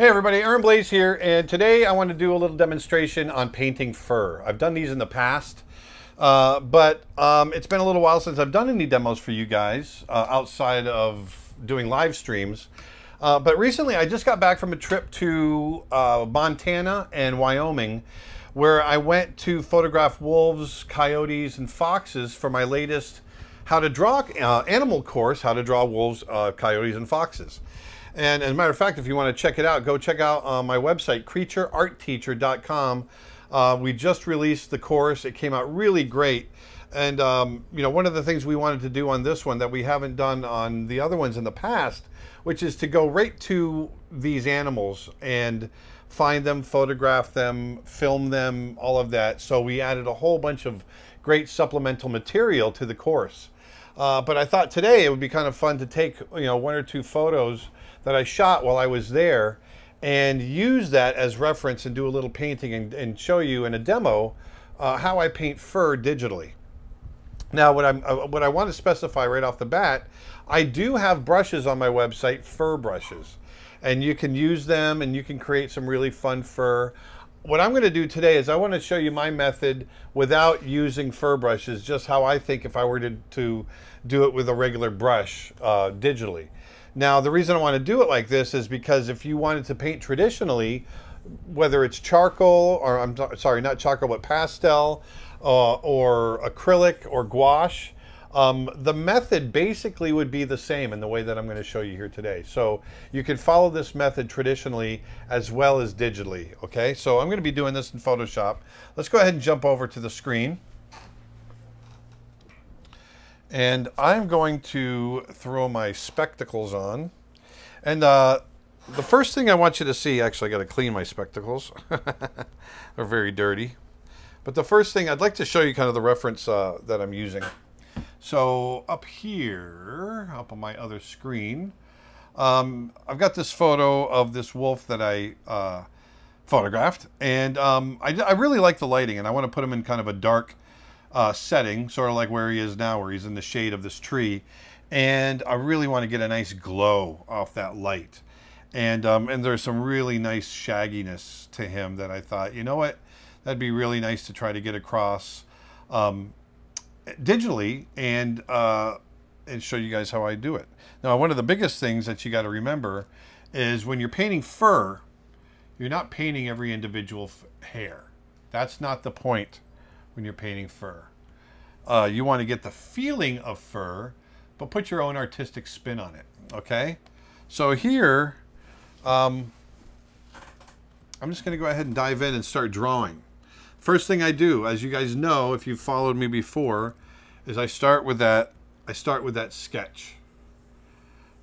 Hey everybody, Aaron Blaise here, and today I want to do a little demonstration on painting fur. I've done these in the past, but it's been a little while since I've done any demos for you guys outside of doing live streams. But recently I just got back from a trip to Montana and Wyoming, where I went to photograph wolves, coyotes, and foxes for my latest How to Draw Animal course, How to Draw Wolves, Coyotes, and Foxes. And as a matter of fact, if you want to check it out, go check out my website, creatureartteacher.com. We just released the course. It came out really great. And, you know, one of the things we wanted to do on this one that we haven't done on the other ones in the past, which is to go right to these animals and find them, photograph them, film them, all of that. So we added a whole bunch of great supplemental material to the course. But I thought today it would be kind of fun to take, you know, one or two photos that I shot while I was there and use that as reference and do a little painting and show you in a demo how I paint fur digitally. Now, what I want to specify right off the bat, I do have brushes on my website, fur brushes, and you can use them and you can create some really fun fur. What I'm going to do today is I want to show you my method without using fur brushes, just how I think if I were to do it with a regular brush digitally. Now, the reason I want to do it like this is because if you wanted to paint traditionally, whether it's charcoal or, I'm sorry, not charcoal, but pastel or acrylic or gouache, the method basically would be the same in the way that I'm going to show you here today. So you can follow this method traditionally as well as digitally, okay? So I'm going to be doing this in Photoshop. Let's go ahead and jump over to the screen. And I'm going to throw my spectacles on. And the first thing I want you to see, actually I got to clean my spectacles. They're very dirty. But the first thing, I'd like to show you kind of the reference that I'm using. So up here, up on my other screen, I've got this photo of this wolf that I photographed. And I really like the lighting, and I want to put him in kind of a dark setting, sort of like where he is now, where he's in the shade of this tree. And I really want to get a nice glow off that light. And there's some really nice shagginess to him that I thought, you know what, that'd be really nice to try to get across digitally and show you guys how I do it. Now, one of the biggest things that you got to remember is when you're painting fur, you're not painting every individual hair. That's not the point. When you're painting fur, you want to get the feeling of fur, but put your own artistic spin on it. Okay, so here I'm just going to go ahead and dive in and start drawing. First thing I do, as you guys know if you've followed me before, is I start with that sketch.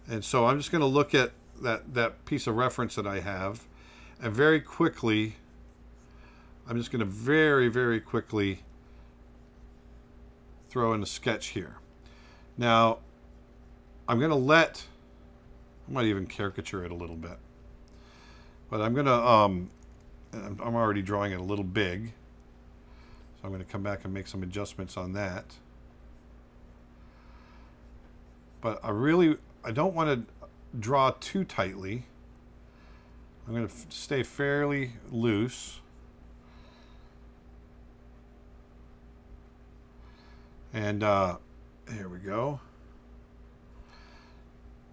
And so I'm just going to look at that piece of reference that I have, and very quickly I'm just going to very quickly throw in a sketch here. Now, I'm going to I might even caricature it a little bit, but I'm going to, I'm already drawing it a little big, so I'm going to come back and make some adjustments on that. But I don't want to draw too tightly. I'm going to stay fairly loose. And here we go.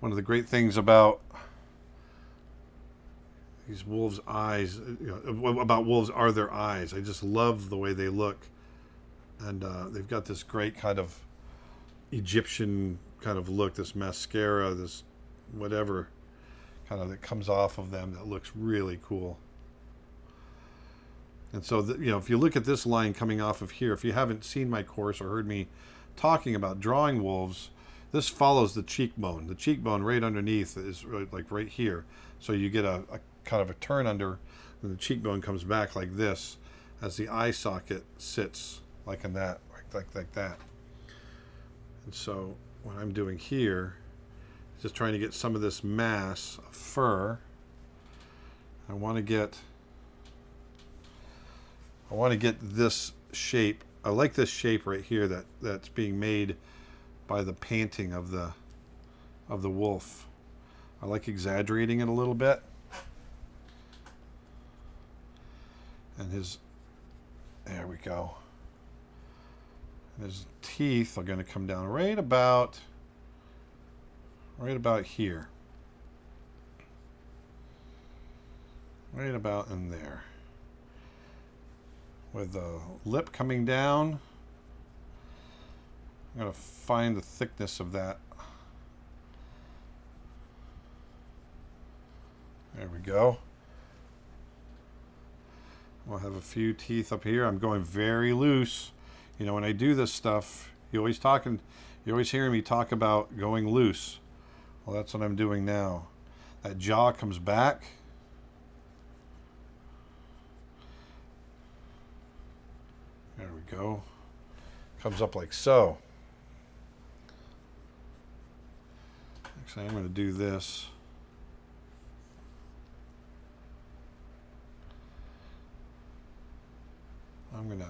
One of the great things about these wolves' eyes, you know, about wolves are their eyes. I just love the way they look. And they've got this great kind of Egyptian kind of look, this mascara, this whatever kind of that comes off of them that looks really cool. And so, you know, if you look at this line coming off of here, if you haven't seen my course or heard me talking about drawing wolves, this follows the cheekbone. The cheekbone right underneath is like right here. So you get a kind of a turn under, and the cheekbone comes back like this as the eye socket sits like in that, like that. And so what I'm doing here is just trying to get some of this mass of fur. I want to get this shape. I like this shape right here that's being made by the painting of the wolf. I like exaggerating it a little bit. and his, there we go. And his teeth are going to come down right about here. Right about in there. With the lip coming down. I'm going to find the thickness of that. There we go. We'll have a few teeth up here. I'm going very loose. You know, when I do this stuff, you're always hearing me talk about going loose. Well, that's what I'm doing now. That jaw comes back. There we go. Comes up like so. Actually, I'm going to do this. I'm going to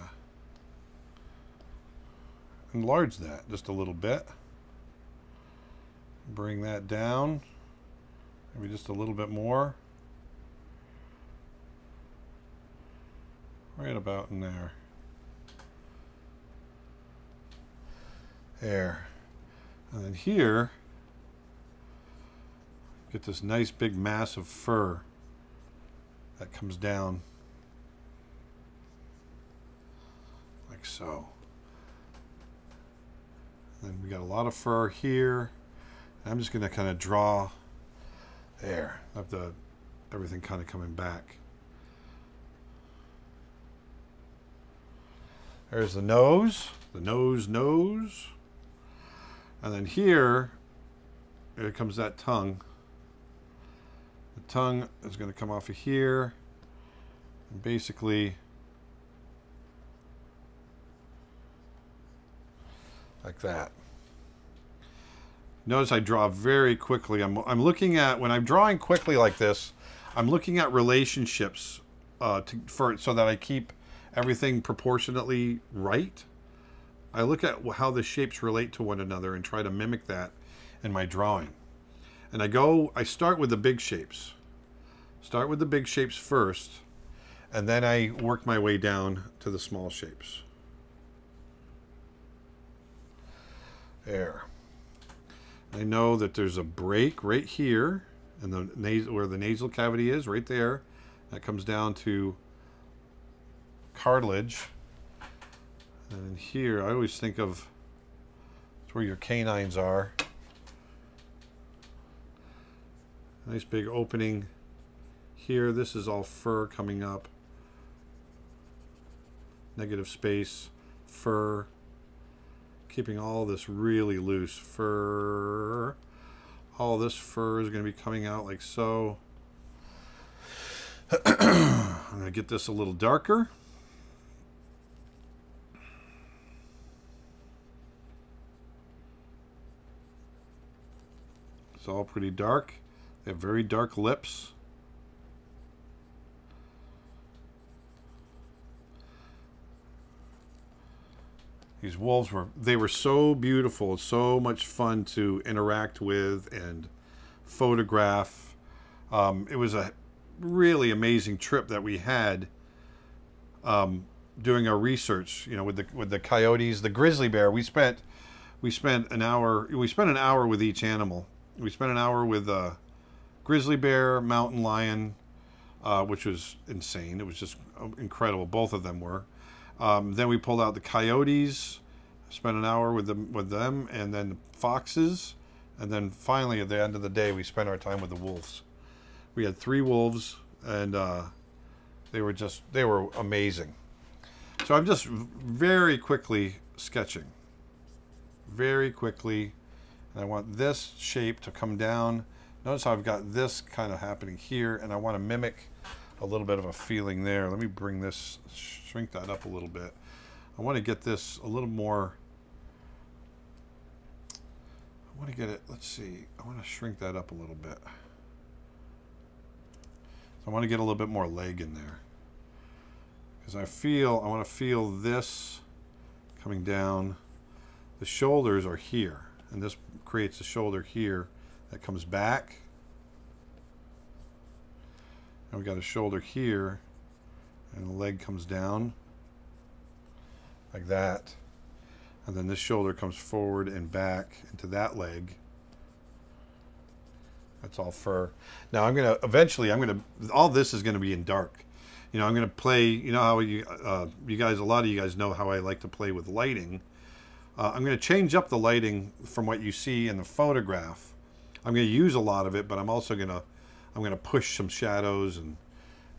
enlarge that just a little bit. Bring that down. Maybe just a little bit more. Right about in there. There. And then here, get this nice big mass of fur that comes down. So then we got a lot of fur here. I'm just going to kind of draw there, up the everything kind of coming back. There's the nose, and then here comes that tongue. The tongue is going to come off of here, and basically like that. Notice I draw very quickly. I'm looking at, when I'm drawing quickly like this, I'm looking at relationships so that I keep everything proportionately right. I look at how the shapes relate to one another and try to mimic that in my drawing. And I start with the big shapes. Start with the big shapes first, and then I work my way down to the small shapes. There. I know that there's a break right here, and where the nasal cavity is, right there. That comes down to cartilage. And in here, I always think of it's where your canines are. Nice big opening here. This is all fur coming up. Negative space, fur. Keeping all this really loose fur. All this fur is going to be coming out like so. I'm going to get this a little darker. It's all pretty dark. They have very dark lips. These wolves were so beautiful, so much fun to interact with and photograph. It was a really amazing trip that we had doing our research. You know, with the coyotes, the grizzly bear. We spent an hour. We spent an hour with each animal. We spent an hour with a grizzly bear, mountain lion, which was insane. It was just incredible. Both of them were. Then we pulled out the coyotes, spent an hour with them, and then the foxes, and then finally at the end of the day we spent our time with the wolves. We had 3 wolves, and they were amazing. So I'm just very quickly sketching, very quickly, and I want this shape to come down. Notice how I've got this kind of happening here, and I want to mimic a little bit of a feeling there. Let me bring this, shrink that up a little bit. I want to get this a little more. I want to get it, let's see, I want to shrink that up a little bit. So I want to get a little bit more leg in there. Because I want to feel this coming down. The shoulders are here, and this creates a shoulder here that comes back. And we got a shoulder here, and the leg comes down like that, and then this shoulder comes forward and back into that leg. That's all fur. Now I'm gonna eventually, all this is gonna be in dark. You know, I'm gonna play. You know how you you guys, a lot of you guys know how I like to play with lighting. I'm gonna change up the lighting from what you see in the photograph. I'm gonna use a lot of it, but I'm also gonna push some shadows and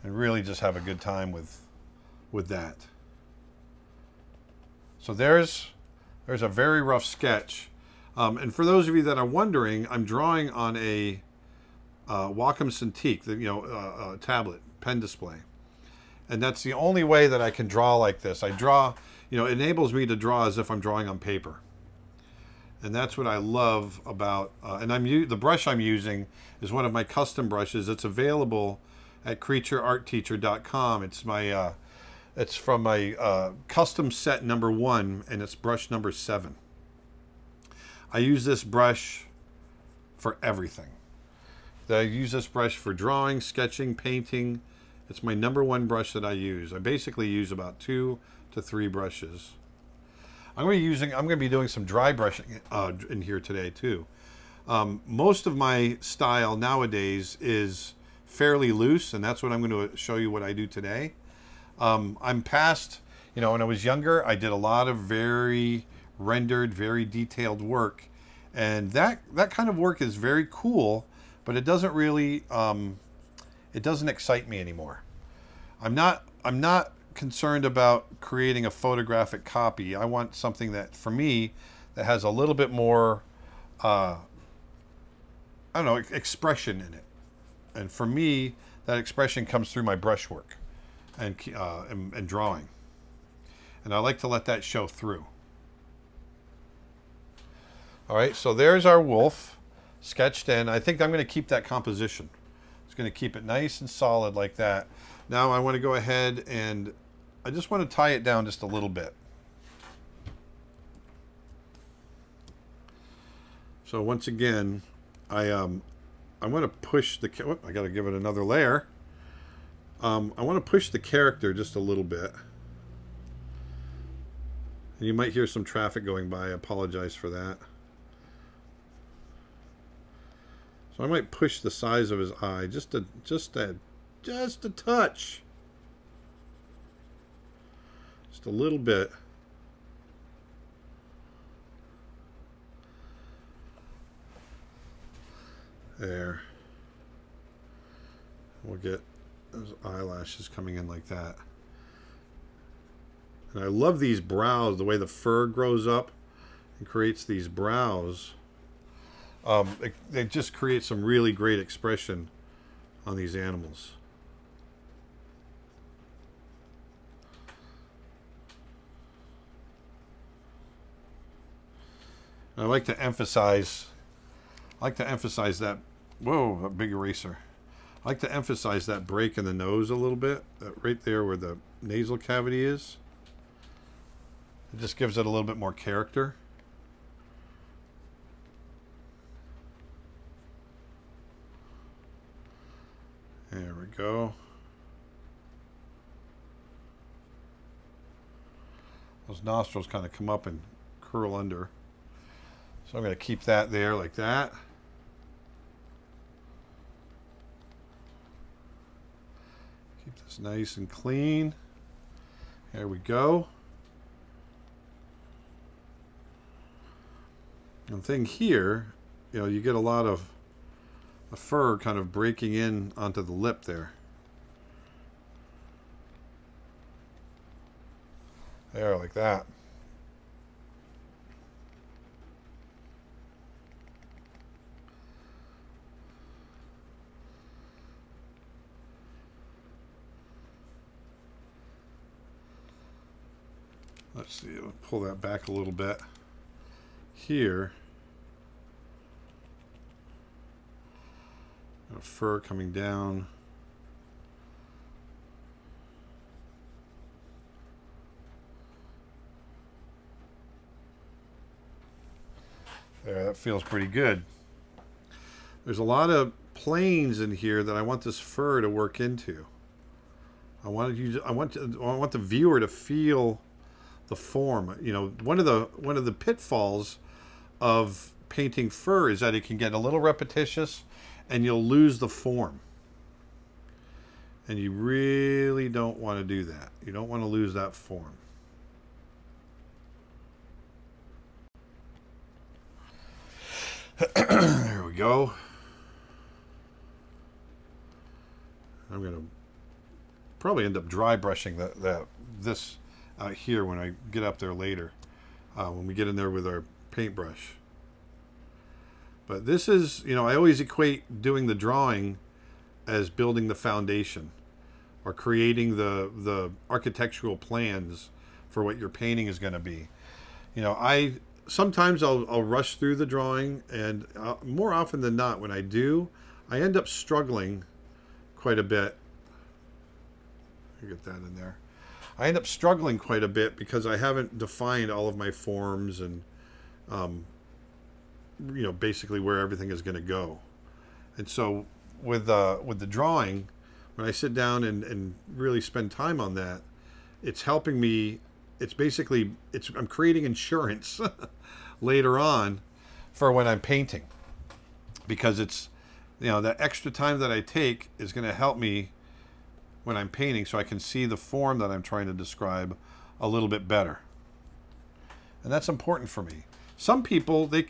really just have a good time with that. So there's a very rough sketch. And for those of you that are wondering, I'm drawing on a Wacom Cintiq, tablet pen display, and that's the only way that I can draw like this. I draw, you know, it enables me to draw as if I'm drawing on paper, and that's what I love about. And the brush I'm using is one of my custom brushes. It's available at creatureartteacher.com. It's my it's from my custom set #1, and it's brush #7. I use this brush for everything. I use this brush for drawing, sketching, painting. It's my #1 brush that I use. I basically use about 2 to 3 brushes. I'm going to be doing some dry brushing in here today too. Most of my style nowadays is fairly loose, and that's what I'm going to show you what I do today. I'm past, you know, when I was younger, I did a lot of very rendered, very detailed work, and that kind of work is very cool, but it doesn't really it doesn't excite me anymore. I'm not concerned about creating a photographic copy. I want something that, for me, that has a little bit more I don't know, expression in it, and for me that expression comes through my brushwork and drawing, and I like to let that show through. All right, so there's our wolf sketched in. I think I'm going to keep that composition. It's going to keep it nice and solid like that. Now I want to go ahead and I just want to tie it down just a little bit. So once again, I want to push the, I got to give it another layer. I want to push the character just a little bit. And you might hear some traffic going by. I apologize for that. So I might push the size of his eye just a touch, just a little bit. There. We'll get those eyelashes coming in like that. And I love these brows, the way the fur grows up and creates these brows. They just create some really great expression on these animals. And I like to emphasize that, whoa, a big eraser. I like to emphasize that break in the nose a little bit, that right there where the nasal cavity is. It just gives it a little bit more character. There we go. Those nostrils kind of come up and curl under. So I'm going to keep that there like that. Keep this nice and clean. There we go. And thing here, you know, you get a lot of the fur kind of breaking in onto the lip there. There, like that. Let's see, I'll pull that back a little bit here. Fur coming down. There, that feels pretty good. There's a lot of planes in here that I want this fur to work into. I want the viewer to feel the form. You know, one of the pitfalls of painting fur is that it can get a little repetitious and you'll lose the form. And you really don't want to do that. You don't want to lose that form. There we go. I'm going to probably end up dry brushing this out here when I get up there later, when we get in there with our paintbrush. But this is, you know, I always equate doing the drawing as building the foundation or creating the architectural plans for what your painting is going to be. You know, Sometimes I'll rush through the drawing, and more often than not, when I do, I end up struggling quite a bit. I'll get that in there. I end up struggling quite a bit because I haven't defined all of my forms and, you know, basically where everything is going to go. And so with the drawing, when I sit down and really spend time on that, it's helping me. It's basically, I'm creating insurance later on for when I'm painting, because it's, you know, that extra time that I take is going to help me when I'm painting, so I can see the form that I'm trying to describe a little bit better. And that's important for me. Some people, they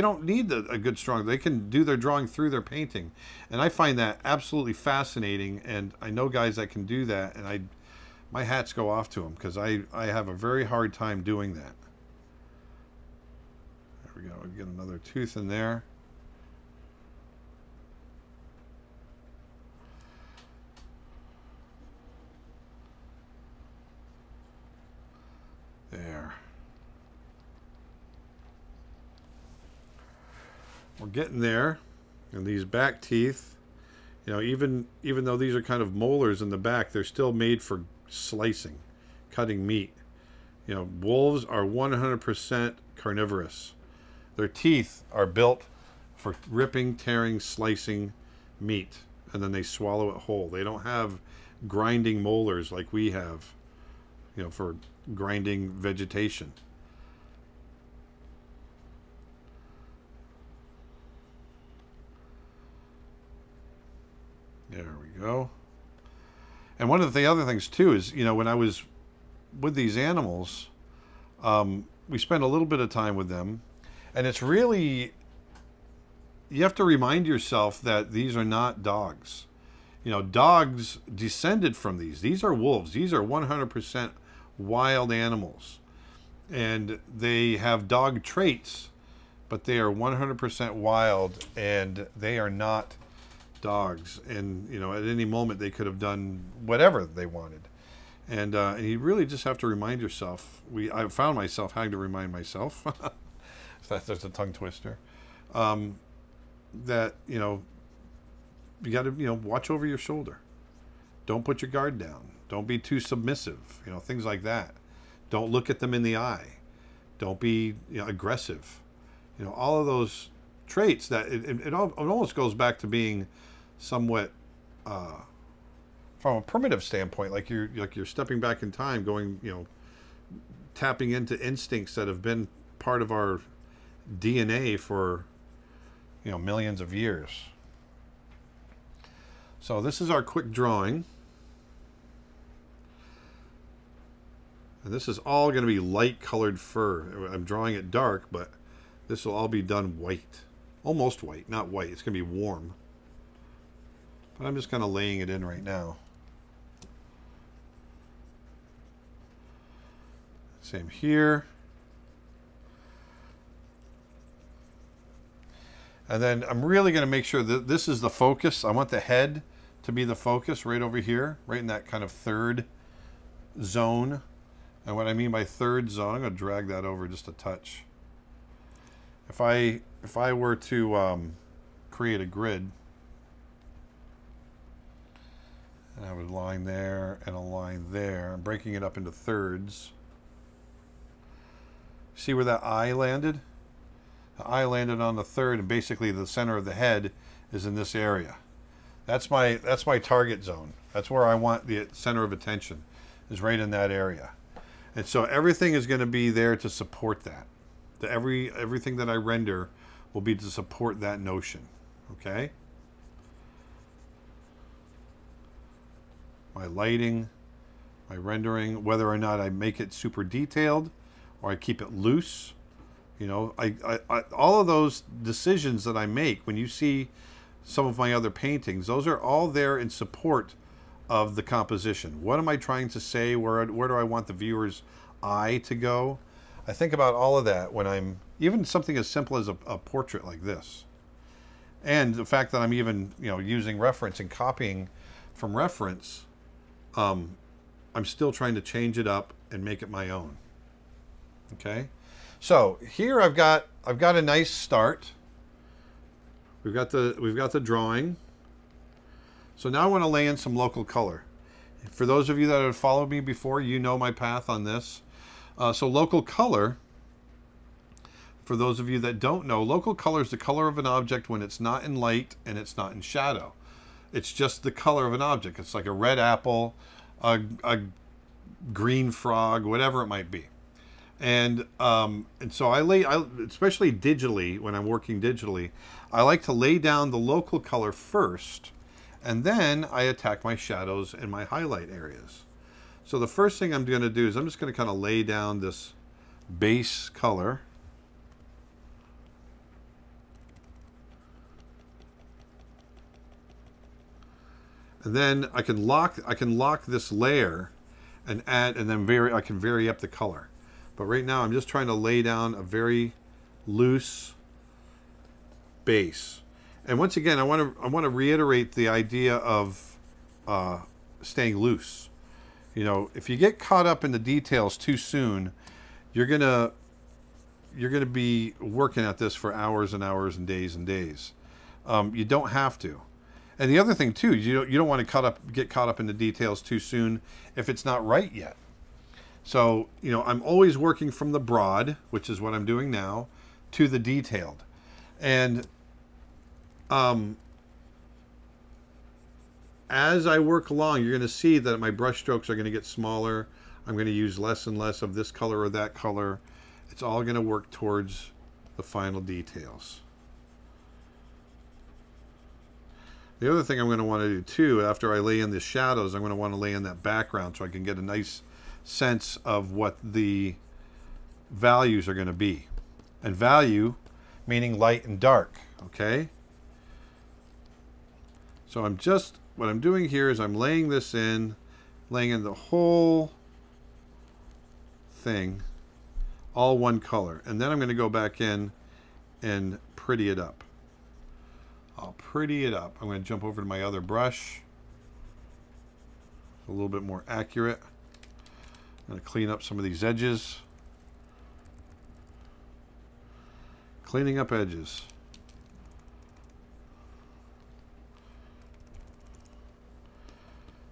don't need a good strong, they can do their drawing through their painting. And I find that absolutely fascinating. And I know guys that can do that, and my hats go off to them, because I have a very hard time doing that. There we go. I'll get another tooth in there. There. We're getting there. And these back teeth, you know, even though these are kind of molars in the back, they're still made for slicing, cutting meat. You know, wolves are 100% carnivorous. Their teeth are built for ripping, tearing, slicing meat, and then they swallow it whole. They don't have grinding molars like we have, you know, for grinding vegetation. There we go. And one of the other things too is, you know, when I was with these animals, we spent a little bit of time with them, and it's really, you have to remind yourself that these are not dogs. You know, dogs descended from these. These are wolves. These are 100% wild animals, and they have dog traits, but they are 100% wild, and they are not dogs. And you know, at any moment they could have done whatever they wanted, and you really just have to remind yourself. I found myself having to remind myself that's just a tongue twister, that, you know, you got to, you know, watch over your shoulder, don't put your guard down, don't be too submissive, you know, things like that. Don't look at them in the eye, don't be, you know, aggressive, you know, all of those traits that it almost goes back to being somewhat from a primitive standpoint, like you're stepping back in time, going, you know, tapping into instincts that have been part of our DNA for, you know, millions of years. So this is our quick drawing, and this is all going to be light colored fur. I'm drawing it dark, but this will all be done white, almost white, not white. It's going to be warm, but I'm just kind of laying it in right now. Same here. And then I'm really going to make sure that this is the focus. I want the head to be the focus right over here, right in that kind of third zone. And what I mean by third zone, I'm going to drag that over just a touch. If I were to create a grid, and I would line there and a line there, I'm breaking it up into thirds. See where that eye landed? The eye landed on the third, and basically the center of the head is in this area. That's my target zone. That's where I want the center of attention, is right in that area. And so everything is going to be there to support that. Everything that I render will be to support that notion. Okay? My lighting, my rendering, whether or not I make it super detailed or I keep it loose. You know, all of those decisions that I make, when you see some of my other paintings, those are all there in support of the composition. What am I trying to say? Where do I want the viewer's eye to go? I think about all of that when I'm, even something as simple as a portrait like this. And the fact that I'm even, you know, using reference and copying from reference, I'm still trying to change it up and make it my own. Okay? So here I've got a nice start. We've got the drawing. So now I want to lay in some local color. For those of you that have followed me before, you know my path on this. So local color, for those of you that don't know, local color is the color of an object when it's not in light and it's not in shadow. It's just the color of an object. It's like a red apple, a green frog, whatever it might be. And so I especially digitally, when I'm working digitally, I like to lay down the local color first, and then I attack my shadows and my highlight areas. So the first thing I'm going to do is I'm just going to kind of lay down this base color. And then I can lock this layer and add, and then I can vary up the color. But right now I'm just trying to lay down a very loose base. And once again, I want to reiterate the idea of staying loose. You know, if you get caught up in the details too soon, you're gonna be working at this for hours and hours and days and days. You don't have to. And the other thing too, you don't want to get caught up in the details too soon if it's not right yet. So, you know, I'm always working from the broad, which is what I'm doing now, to the detailed. And as I work along, you're going to see that my brush strokes are going to get smaller. I'm going to use less and less of this color or that color. It's all going to work towards the final details. The other thing I'm going to want to do too, after I lay in the shadows, I'm going to want to lay in that background so I can get a nice sense of what the values are going to be. And value meaning light and dark, okay? So I'm just, what I'm doing here is I'm laying this in, laying in the whole thing, all one color. And then I'm going to go back in and pretty it up. I'll pretty it up. I'm going to jump over to my other brush. It's a little bit more accurate. I'm going to clean up some of these edges. Cleaning up edges.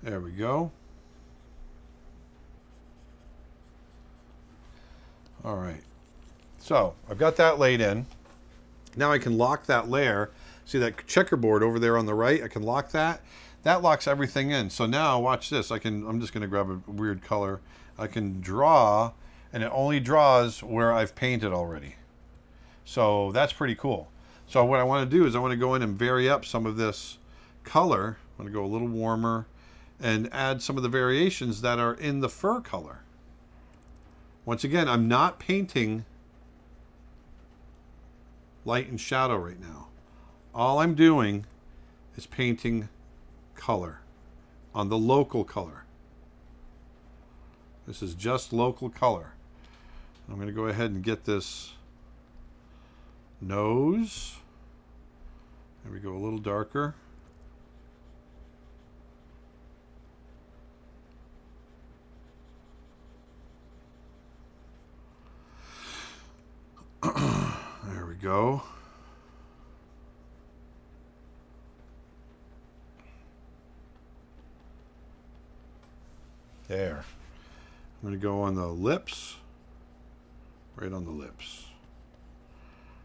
There we go. All right. So I've got that laid in. Now I can lock that layer. See that checkerboard over there on the right? I can lock that. That locks everything in. So now watch this. I'm just going to grab a weird color. I can draw, and it only draws where I've painted already. So that's pretty cool. So what I want to do is I want to go in and vary up some of this color. I'm going to go a little warmer and add some of the variations that are in the fur color. Once again, I'm not painting light and shadow right now. All I'm doing is painting color on the local color. This is just local color. I'm going to go ahead and get this nose. There we go, a little darker. There we go. There. I'm going to go on the lips. Right on the lips.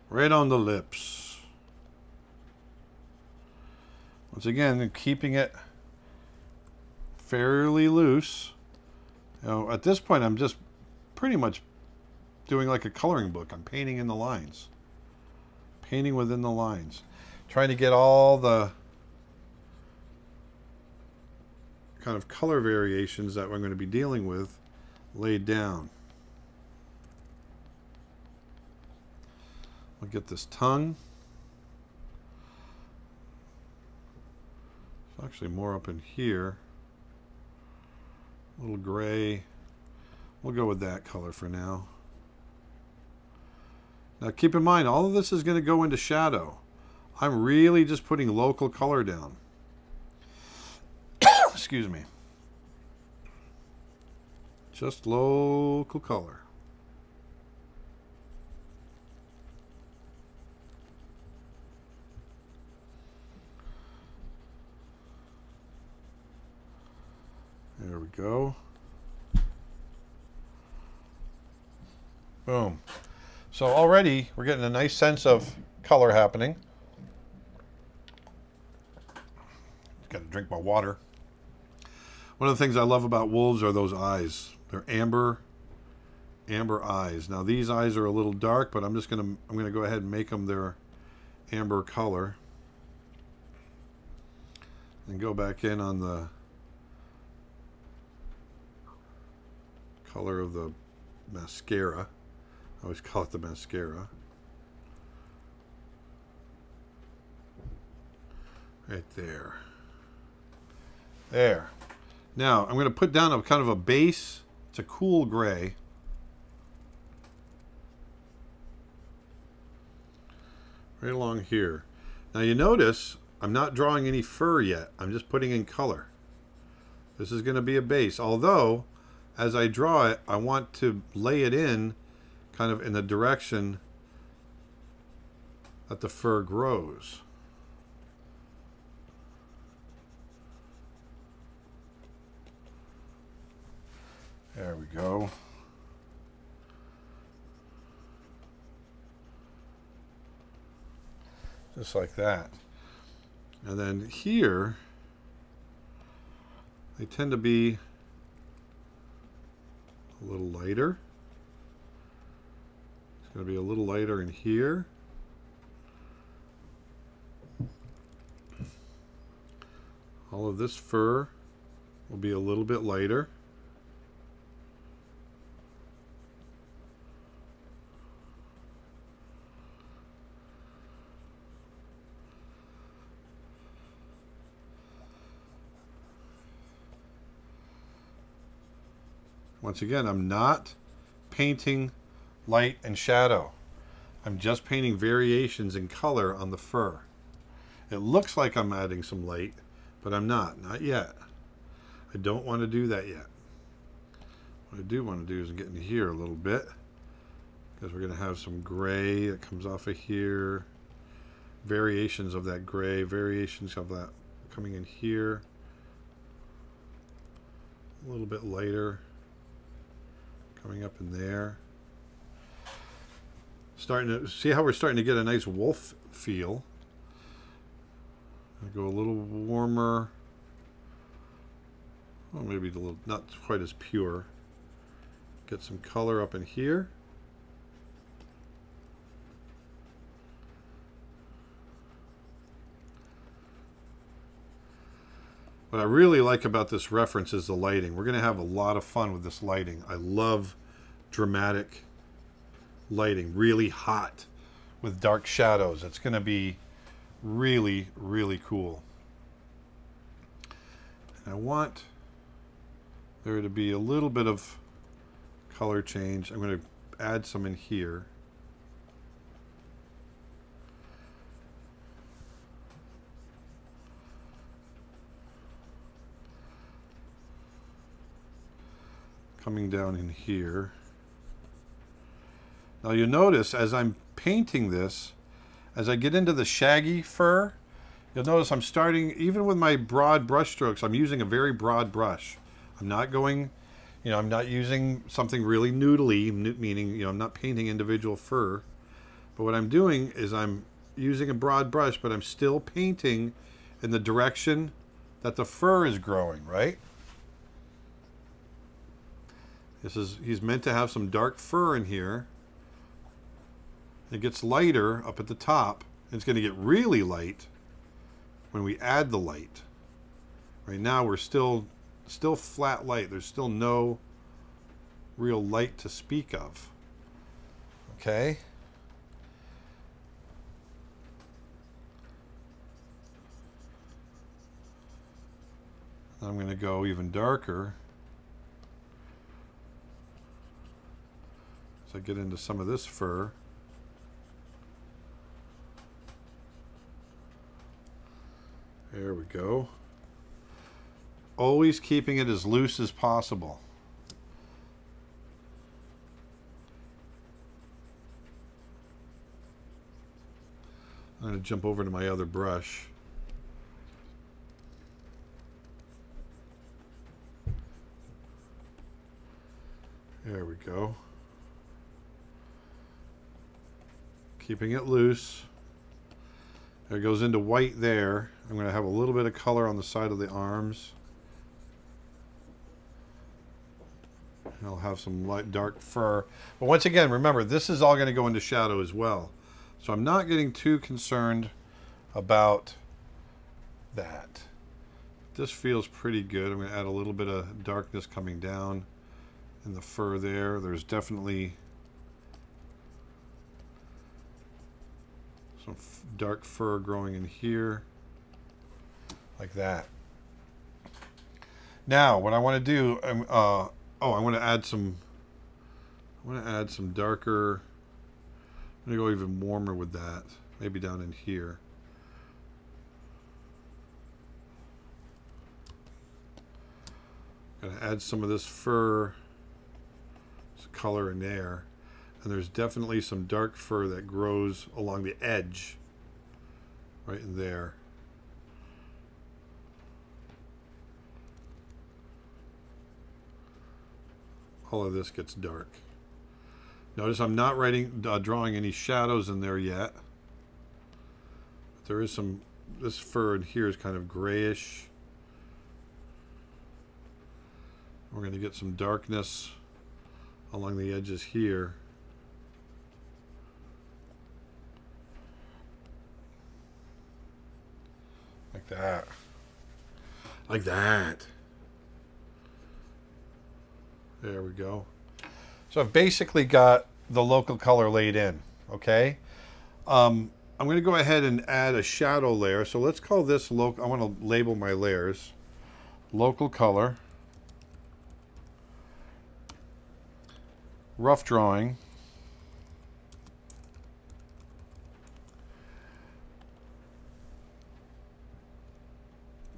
Right on the lips. Once again, keeping it fairly loose. You know, at this point, I'm just pretty much doing like a coloring book. I'm painting in the lines. Painting within the lines. Trying to get all the kind of color variations that we're going to be dealing with laid down. We'll get this tongue. It's actually more up in here. A little gray. We'll go with that color for now. Now keep in mind, all of this is going to go into shadow. I'm really just putting local color down. Excuse me. Just local color. There we go. Boom. So already we're getting a nice sense of color happening. Got to drink my water. One of the things I love about wolves are those eyes. They're amber eyes. Now these eyes are a little dark, but I'm gonna go ahead and make them their amber color. And go back in on the color of the mascara. I always call it the mascara. Right there. There. Now I'm going to put down a kind of a base. It's a cool gray. Right along here. Now you notice I'm not drawing any fur yet. I'm just putting in color. This is going to be a base. Although, as I draw it, I want to lay it in kind of in the direction that the fur grows. There we go. Just like that. And then here, they tend to be a little lighter. It's going to be a little lighter in here. All of this fur will be a little bit lighter. Once again, I'm not painting light and shadow. I'm just painting variations in color on the fur. It looks like I'm adding some light, but I'm not. Not yet. I don't want to do that yet. What I do want to do is get into here a little bit, because we're going to have some gray that comes off of here. Variations of that gray, variations of that coming in here. A little bit lighter. Coming up in there. Starting to see how we're starting to get a nice wolf feel. I'll go a little warmer. Well, maybe a little, not quite as pure. Get some color up in here. What I really like about this reference is the lighting. We're going to have a lot of fun with this lighting. I love dramatic lighting, really hot with dark shadows. It's going to be really, really cool. And I want there to be a little bit of color change. I'm going to add some in here. Coming down in here. Now you'll notice as I'm painting this, as I get into the shaggy fur, you'll notice I'm starting, even with my broad brush strokes, I'm using a very broad brush. I'm not going, you know, I'm not using something really noodly, meaning, you know, I'm not painting individual fur. But what I'm doing is I'm using a broad brush, but I'm still painting in the direction that the fur is growing, right? This is, he's meant to have some dark fur in here. It gets lighter up at the top. It's going to get really light when we add the light. Right now we're still flat light. There's still no real light to speak of. Okay. I'm going to go even darker as I get into some of this fur. There we go. Always keeping it as loose as possible. I'm going to jump over to my other brush. There we go. Keeping it loose. It goes into white there. I'm going to have a little bit of color on the side of the arms. And I'll have some light, dark fur. But once again, remember, this is all going to go into shadow as well. So I'm not getting too concerned about that. This feels pretty good. I'm going to add a little bit of darkness coming down in the fur there. There's definitely some dark fur growing in here like that. Now what I want to do, I want to add some darker. I'm going to go even warmer with that, maybe down in here. I'm going to add some of this fur color in there, and there's definitely some dark fur that grows along the edge right in there. All of this gets dark. Notice I'm not drawing any shadows in there yet. But there is some, this fur in here is kind of grayish. We're going to get some darkness along the edges here. Like that. Like that. There we go. So I've basically got the local color laid in, okay? I'm going to go ahead and add a shadow layer. So let's call this local. I want to label my layers. Local color. Rough drawing.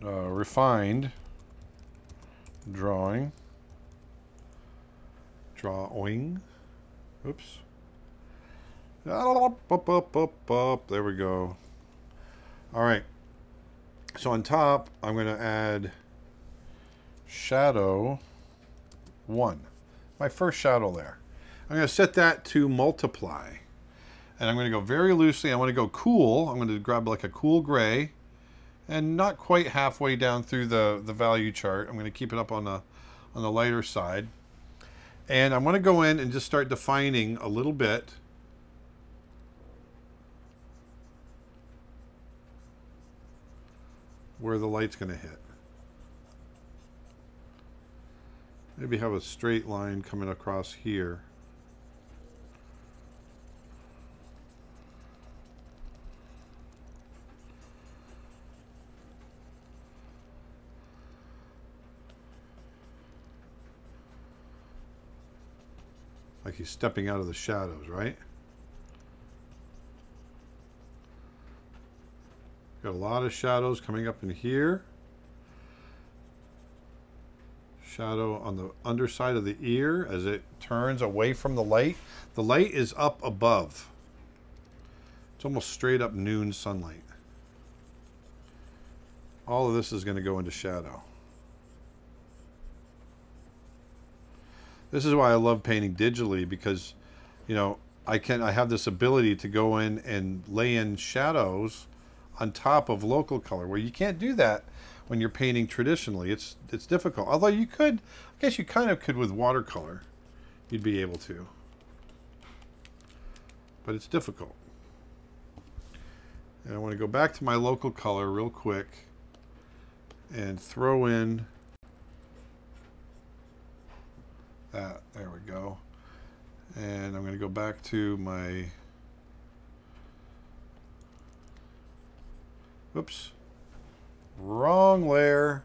Refined drawing. Drawing. Oops. Up. There we go. All right. So on top, I'm going to add shadow 1. My first shadow layer. I'm going to set that to multiply, and I'm going to go very loosely. I want to go cool. I'm going to grab like a cool gray, and not quite halfway down through the value chart. I'm going to keep it up on the lighter side, and I'm going to go in and just start defining a little bit. Where the light's going to hit. Maybe have a straight line coming across here. Like he's stepping out of the shadows, right? Got a lot of shadows coming up in here. Shadow on the underside of the ear as it turns away from the light. The light is up above. It's almost straight up noon sunlight. All of this is going to go into shadow. This is why I love painting digitally, because, you know, I have this ability to go in and lay in shadows on top of local color, where you can't do that when you're painting traditionally. It's difficult. Although you could, I guess you kind of could with watercolor. You'd be able to. But it's difficult. And I want to go back to my local color real quick and throw in that. There we go. And I'm going to go back to my, whoops, wrong layer.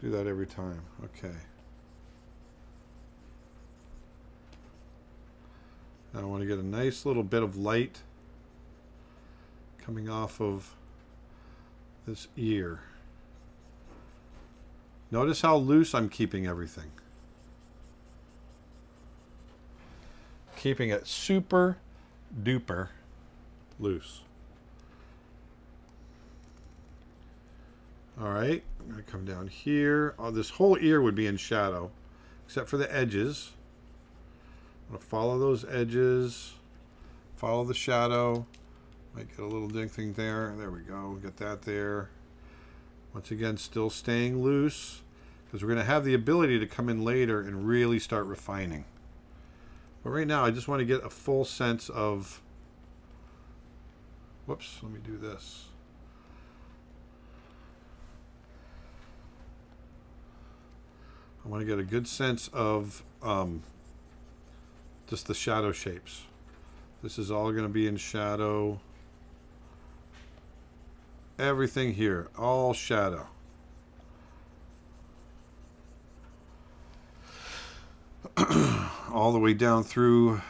Do that every time. Okay. Now I want to get a nice little bit of light coming off of this ear. Notice how loose I'm keeping everything. Keeping it super duper loose. All right, I'm going to come down here. Oh, this whole ear would be in shadow, except for the edges. I'm going to follow those edges, follow the shadow. Might get a little dink thing there. There we go. Get that there. Once again, still staying loose, because we're going to have the ability to come in later and really start refining. But right now, I just want to get a full sense of, whoops, let me do this. I want to get a good sense of just the shadow shapes. This is all going to be in shadow. Everything here, all shadow. All the way down through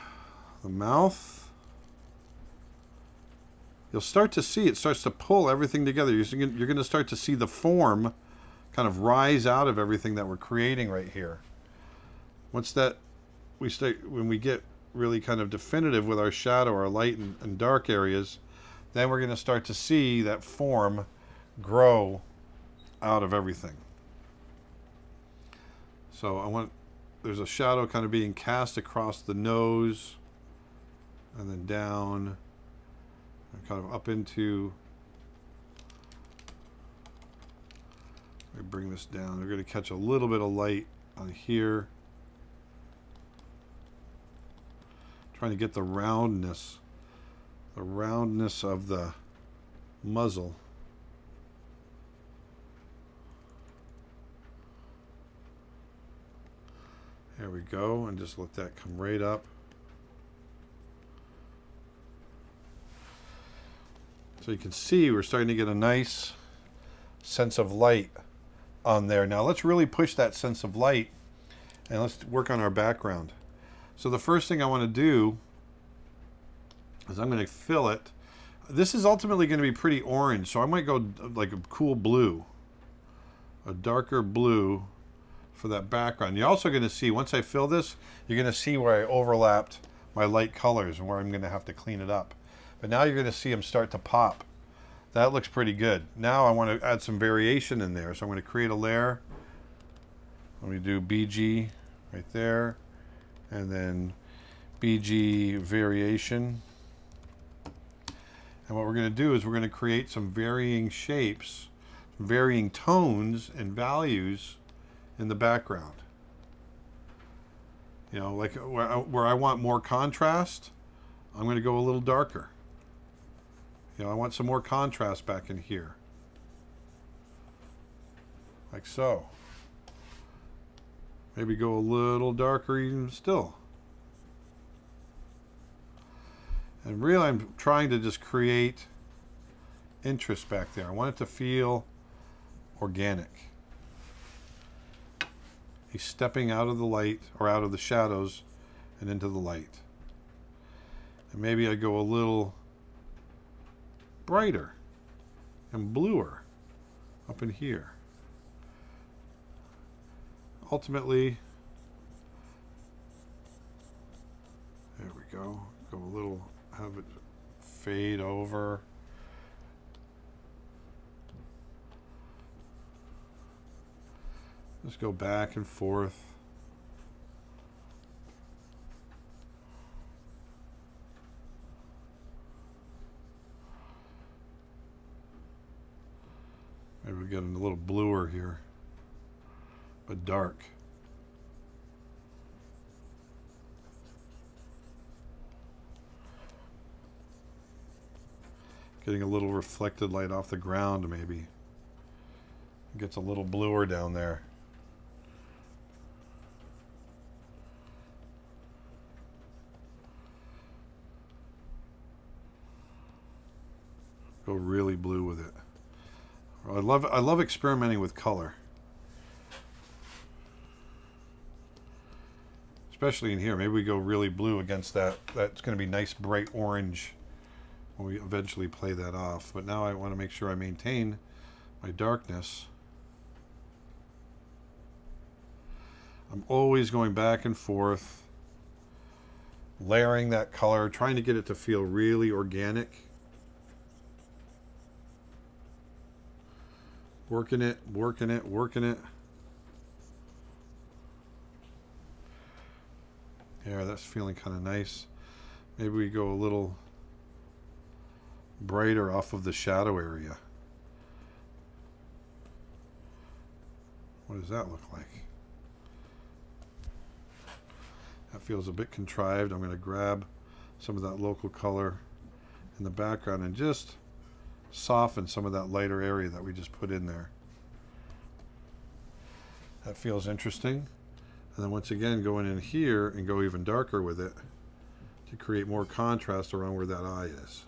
the mouth. You'll start to see it starts to pull everything together. You're going to start to see the form kind of rise out of everything that we're creating right here. Once that we start, when we get really kind of definitive with our shadow, our light and dark areas, then we're going to start to see that form grow out of everything. So I want, there's a shadow kind of being cast across the nose and then down and kind of up into, let me bring this down. We're going to catch a little bit of light on here. Trying to get the roundness of the muzzle. There we go, and just let that come right up. So you can see we're starting to get a nice sense of light on there. Now let's really push that sense of light and let's work on our background. So the first thing I want to do is I'm going to fill it. This is ultimately going to be pretty orange, so I might go like a cool blue, a darker blue for that background. You're also going to see, once I fill this, you're going to see where I overlapped my light colors and where I'm going to have to clean it up. But now you're going to see them start to pop. That looks pretty good. Now I want to add some variation in there, so I'm going to create a layer. Let me do BG right there. And then BG variation. And what we're going to do is we're going to create some varying shapes, varying tones and values in the background. You know, like where I want more contrast, I'm going to go a little darker. You know, I want some more contrast back in here. Like so. Maybe go a little darker even still. And really I'm trying to just create interest back there. I want it to feel organic. He's stepping out of the light, or out of the shadows and into the light. And maybe I go a little brighter and bluer up in here. Ultimately, there we go. Go a little, have it fade over. Just go back and forth. got a little bluer here, but dark. Getting a little reflected light off the ground, maybe. It gets a little bluer down there. Go really blue with it. I love experimenting with color. Especially in here. Maybe we go really blue against that. That's going to be nice bright orange when we eventually play that off. But now I want to make sure I maintain my darkness. I'm always going back and forth, layering that color, trying to get it to feel really organic. Working it, working it, working it. Yeah, that's feeling kind of nice. Maybe we go a little brighter off of the shadow area. What does that look like? That feels a bit contrived. I'm going to grab some of that local color in the background and just soften some of that lighter area that we just put in there. That feels interesting. And then once again, going in here and go even darker with it to create more contrast around where that eye is.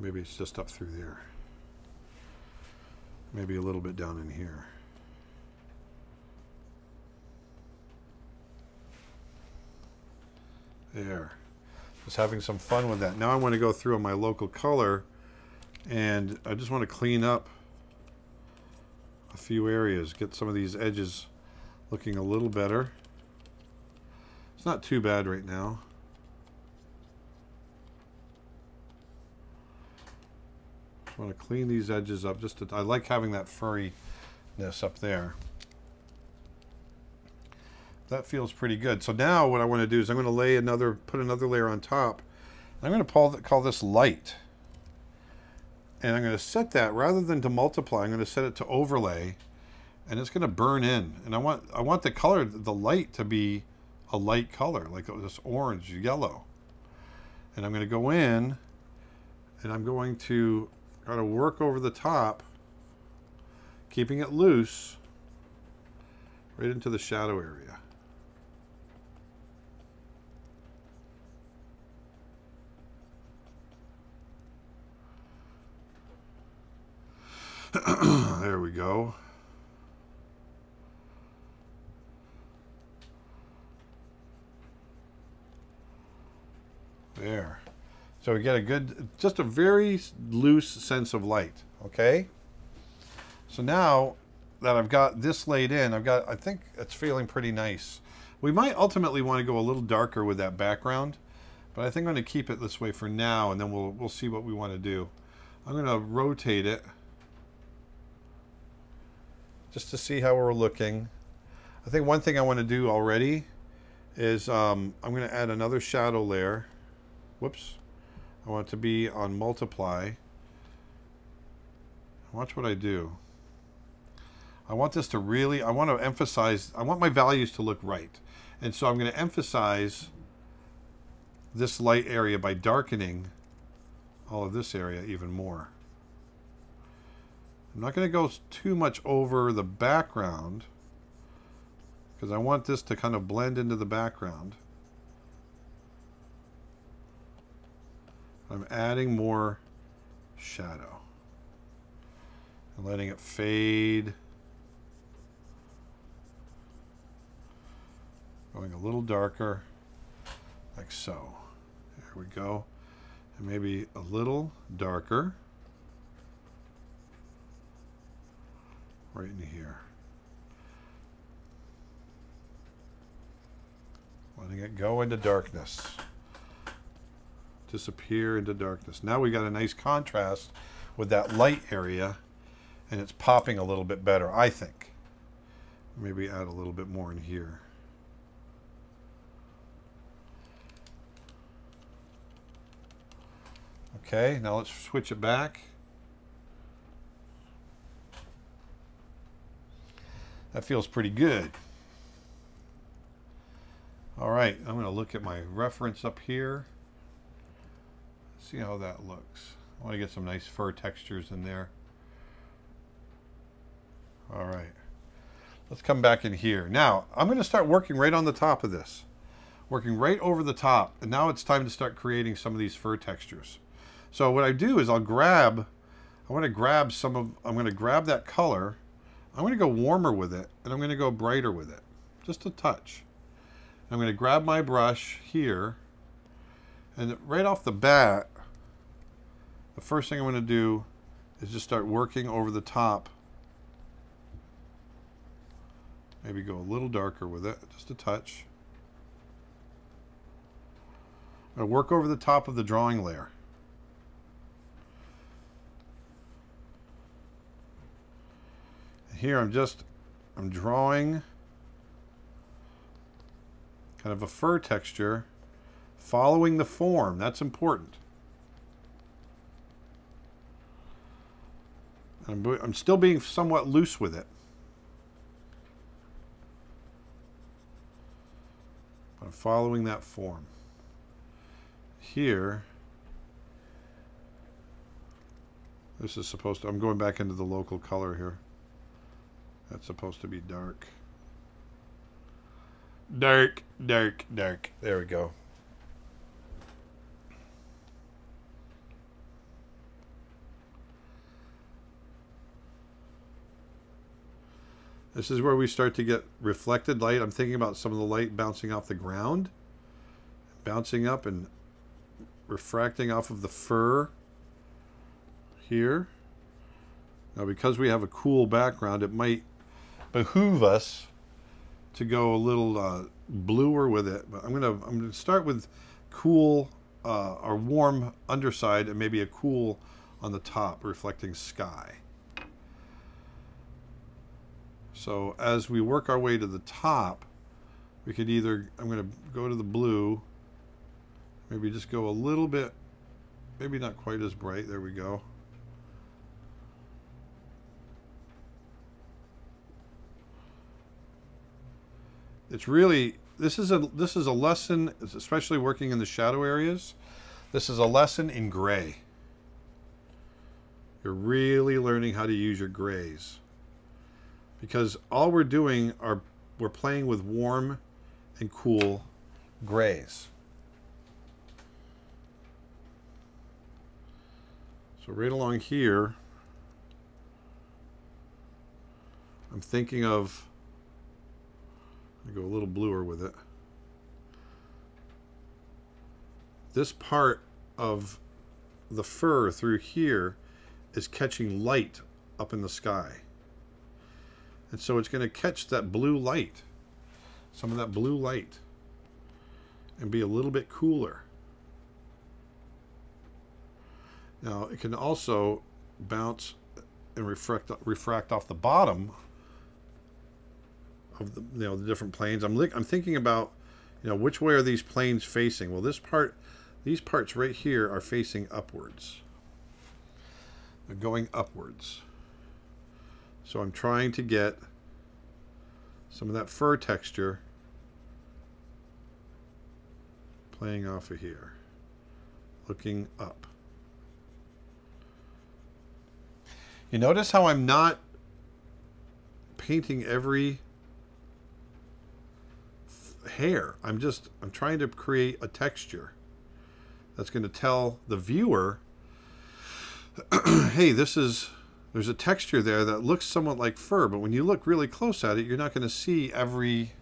Maybe it's just up through there. Maybe a little bit down in here. There. Just having some fun with that. Now I want to go through on my local color and I just want to clean up a few areas, get some of these edges looking a little better. It's not too bad right now. Just want to clean these edges up. Just to, I like having that furriness up there. That feels pretty good. So now what I want to do is I'm going to lay another, put another layer on top. I'm going to call this light. And I'm going to set that, rather than to multiply, I'm going to set it to overlay. And it's going to burn in. And I want the color, the light, to be a light color, like this orange, yellow. And I'm going to go in and I'm going to kind of work over the top, keeping it loose, right into the shadow area. There we go. There. So we get a good, just a very loose sense of light. Okay? So now that I've got this laid in, I've got, I think it's feeling pretty nice. We might ultimately want to go a little darker with that background, but I think I'm going to keep it this way for now, and then we'll see what we want to do. I'm going to rotate it just to see how we're looking. I think one thing I want to do already is I'm going to add another shadow layer. Whoops. I want it to be on multiply. Watch what I do. I want this to really, I want to emphasize, I want my values to look right. And so I'm going to emphasize this light area by darkening all of this area even more. I'm not going to go too much over the background because I want this to kind of blend into the background. I'm adding more shadow and letting it fade. Going a little darker, like so. There we go. And maybe a little darker. Right in here. Letting it go into darkness. Disappear into darkness. Now we got a nice contrast with that light area and it's popping a little bit better, I think. Maybe add a little bit more in here. Okay, now let's switch it back. That feels pretty good. All right, I'm going to look at my reference up here. See how that looks. I want to get some nice fur textures in there. All right, let's come back in here. Now, I'm going to start working right on the top of this. Working right over the top. And now it's time to start creating some of these fur textures. So what I do is I'm going to grab that color. I'm going to go warmer with it, and I'm going to go brighter with it. Just a touch. I'm going to grab my brush here, and right off the bat, the first thing I'm going to do is just start working over the top. Maybe go a little darker with it, just a touch. I'm going to work over the top of the drawing layer. Here I'm drawing kind of a fur texture following the form. That's important. I'm still being somewhat loose with it. I'm following that form. Here, this is supposed to, I'm going back into the local color here. That's supposed to be dark. Dark, dark, dark. There we go. This is where we start to get reflected light. I'm thinking about some of the light bouncing off the ground, bouncing up and refracting off of the fur here. Now, because we have a cool background, it might behoove us to go a little bluer with it, but I'm gonna start with cool or warm underside and maybe a cool on the top, reflecting sky. So as we work our way to the top, we could either, I'm gonna go to the blue, maybe just go a little bit, maybe not quite as bright, there we go. It's really, this is a lesson, especially working in the shadow areas. This is a lesson in gray. You're really learning how to use your grays, because all we're doing are we're playing with warm and cool grays. So right along here, I'm thinking of, I go a little bluer with it. This part of the fur through here is catching light up in the sky. And so it's going to catch that blue light, some of that blue light, and be a little bit cooler. Now it can also bounce and refract off the bottom of the, you know, the different planes. I'm thinking about, you know, which way are these planes facing? Well, this part, these parts right here are facing upwards. They're going upwards. So I'm trying to get some of that fur texture playing off of here, looking up. You notice how I'm not painting every hair. I'm trying to create a texture that's going to tell the viewer, hey, there's a texture there that looks somewhat like fur, but when you look really close at it, you're not going to see every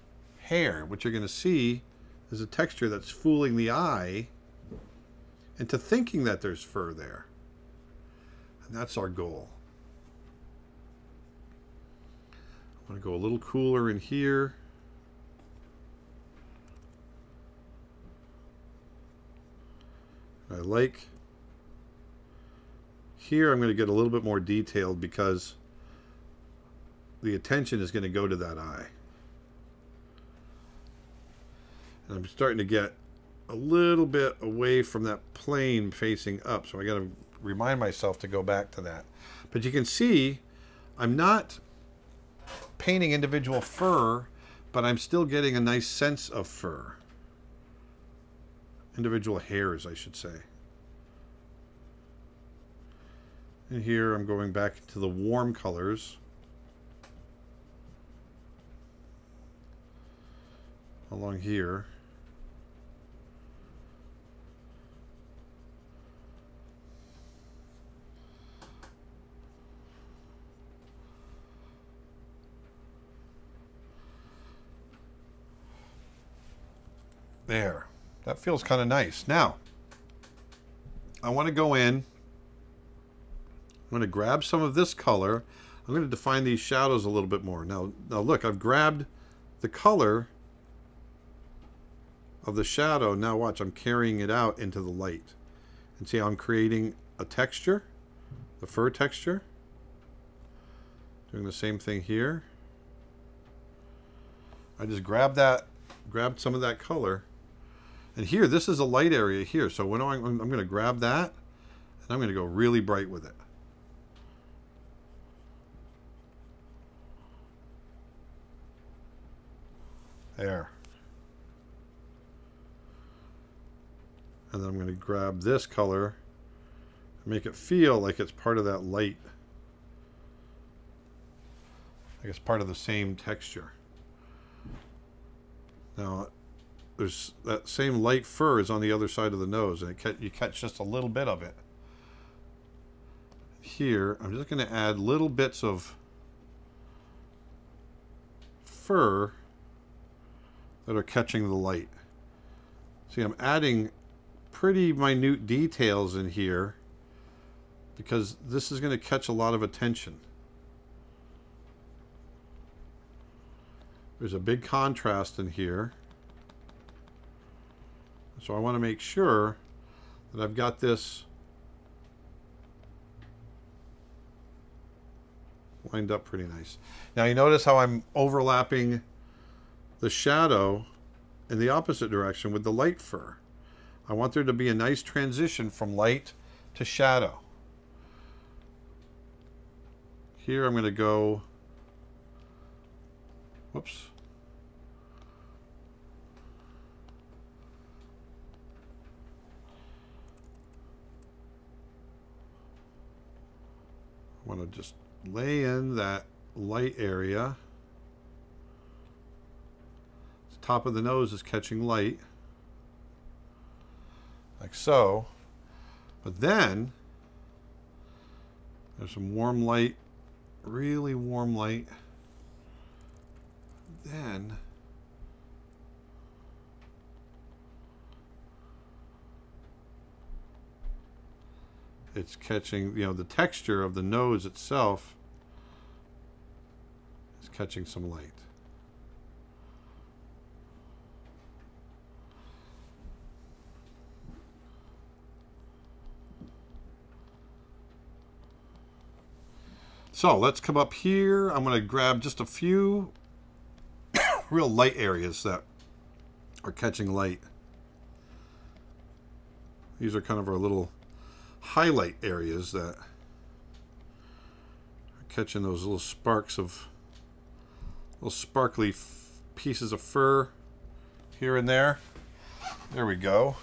hair. What you're going to see is a texture that's fooling the eye into thinking that there's fur there. And that's our goal. I'm going to go a little cooler in here. I like here, I'm going to get a little bit more detailed because the attention is going to go to that eye. And I'm starting to get a little bit away from that plane facing up, so I got to remind myself to go back to that. But you can see I'm not painting individual fur, but I'm still getting a nice sense of fur. Individual hairs, I should say. And here I'm going back to the warm colors. Along here. There. That feels kind of nice. Now, I want to go in. I'm going to grab some of this color. I'm going to define these shadows a little bit more. Now look, I've grabbed the color of the shadow. Now watch, I'm carrying it out into the light. And see how I'm creating a texture, the fur texture. Doing the same thing here. I just grabbed some of that color. And here, this is a light area here. So when I'm going to grab that, and I'm going to go really bright with it. There. And then I'm going to grab this color and make it feel like it's part of that light. Like it's part of the same texture. Now, there's that same light fur is on the other side of the nose, and you catch just a little bit of it. Here, I'm just going to add little bits of fur that are catching the light. See, I'm adding pretty minute details in here because this is going to catch a lot of attention. There's a big contrast in here. So I want to make sure that I've got this lined up pretty nice. Now you notice how I'm overlapping the shadow in the opposite direction with the light fur. I want there to be a nice transition from light to shadow. Here I'm going to go, whoops. I want to just lay in that light area. The top of the nose is catching light, like so. But then there's some warm light, really warm light. Then it's catching, you know, the texture of the nose itself is catching some light. So let's come up here. I'm going to grab just a few real light areas that are catching light. These are kind of our little highlight areas that are catching those little sparks of little sparkly pieces of fur here and there. There we go.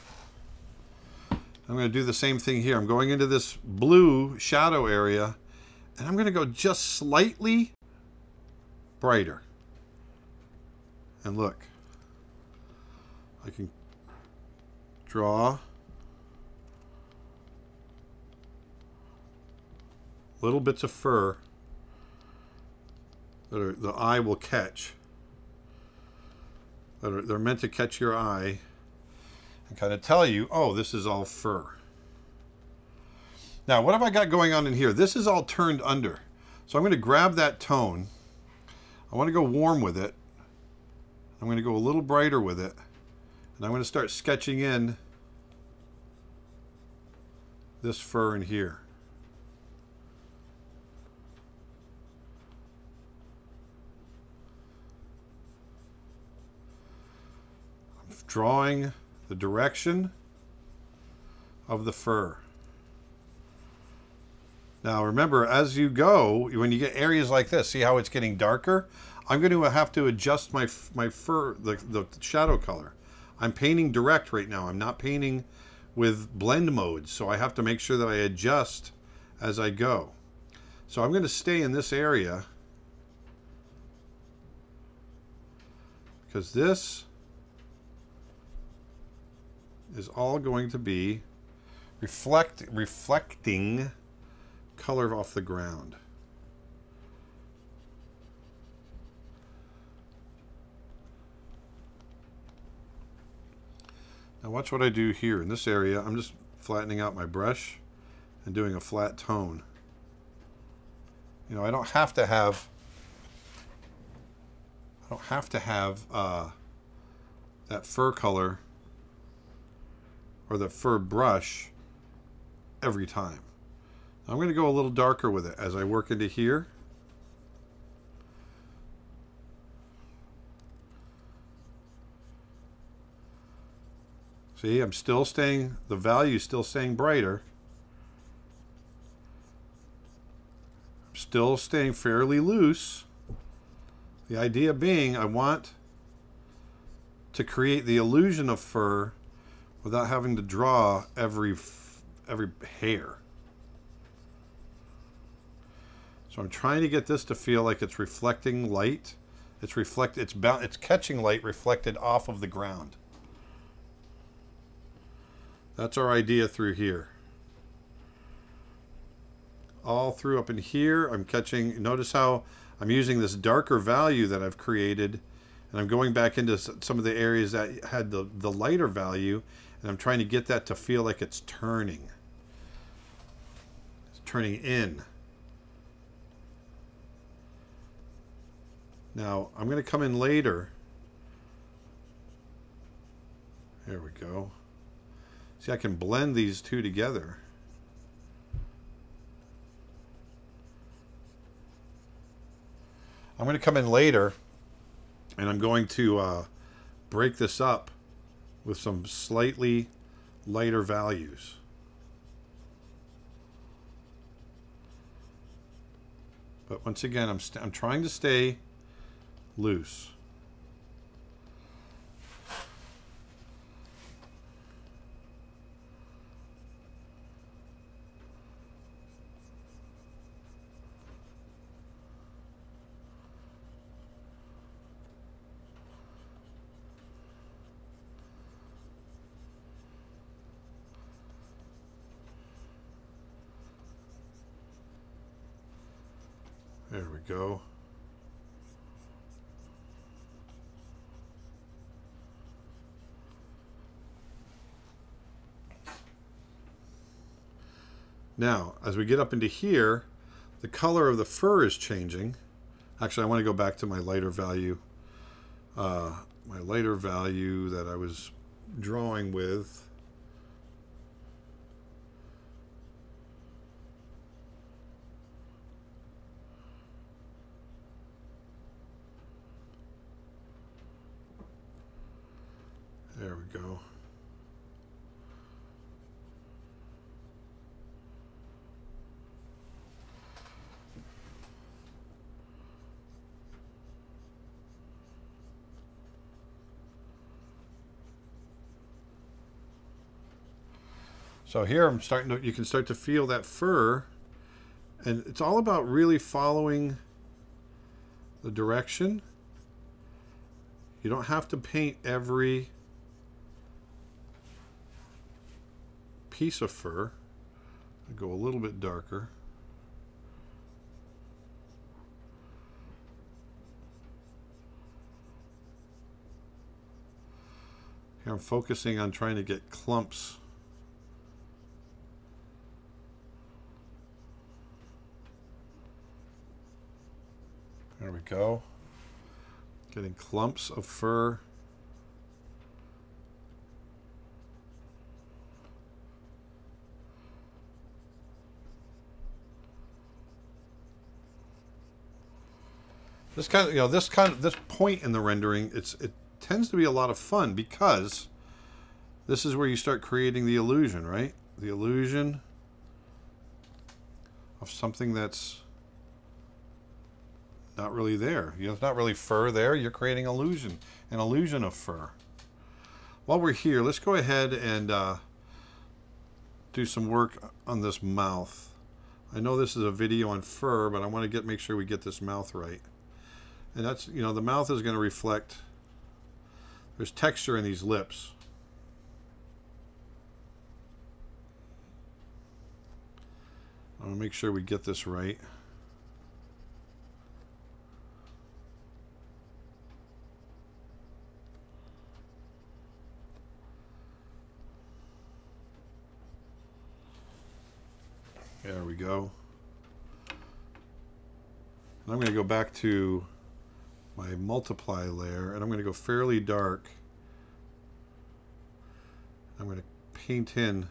I'm going to do the same thing here. I'm going into this blue shadow area and I'm going to go just slightly brighter. And look, I can draw little bits of fur that are, the eye will catch. They're meant to catch your eye and kind of tell you, oh, this is all fur. Now, what have I got going on in here? This is all turned under. So I'm going to grab that tone. I want to go warm with it. I'm going to go a little brighter with it. And I'm going to start sketching in this fur in here. Drawing the direction of the fur. Now remember, as you go, when you get areas like this, see how it's getting darker? I'm going to have to adjust my fur, the shadow color. I'm painting direct right now. I'm not painting with blend mode, so I have to make sure that I adjust as I go. So I'm going to stay in this area because this is all going to be reflecting color off the ground. Now watch what I do here in this area. I'm just flattening out my brush and doing a flat tone. You know, I don't have to have that fur color or the fur brush every time. I'm going to go a little darker with it as I work into here. See, I'm still staying, the value is still staying brighter. I'm still staying fairly loose. The idea being I want to create the illusion of fur without having to draw every hair. So I'm trying to get this to feel like it's reflecting light. It's catching light reflected off of the ground. That's our idea through here. All through up in here, I'm catching, notice how I'm using this darker value that I've created, and I'm going back into some of the areas that had the lighter value, and I'm trying to get that to feel like it's turning. It's turning in. Now, I'm going to come in later. There we go. See, I can blend these two together. I'm going to come in later, and I'm going to break this up with some slightly lighter values. But once again, I'm trying to stay loose. There we go. Now, as we get up into here, the color of the fur is changing. Actually, I want to go back to my lighter value that I was drawing with. There we go. So here I'm starting to, you can start to feel that fur, and it's all about really following the direction. You don't have to paint every piece of fur. I'll go a little bit darker. Here I'm focusing on trying to get clumps. There we go. Getting clumps of fur. This kind of, you know, this point in the rendering, it tends to be a lot of fun because This is where you start creating the illusion, right? The illusion of something that's not really there. It's not really fur there. You're creating illusion, an illusion of fur. While we're here, let's go ahead and do some work on this mouth. I know this is a video on fur, but I want to make sure we get this mouth right. And that's, you know, the mouth is going to reflect. There's texture in these lips. I'm going to make sure we get this right. There we go. And I'm going to go back to my multiply layer, and I'm going to go fairly dark. I'm going to paint in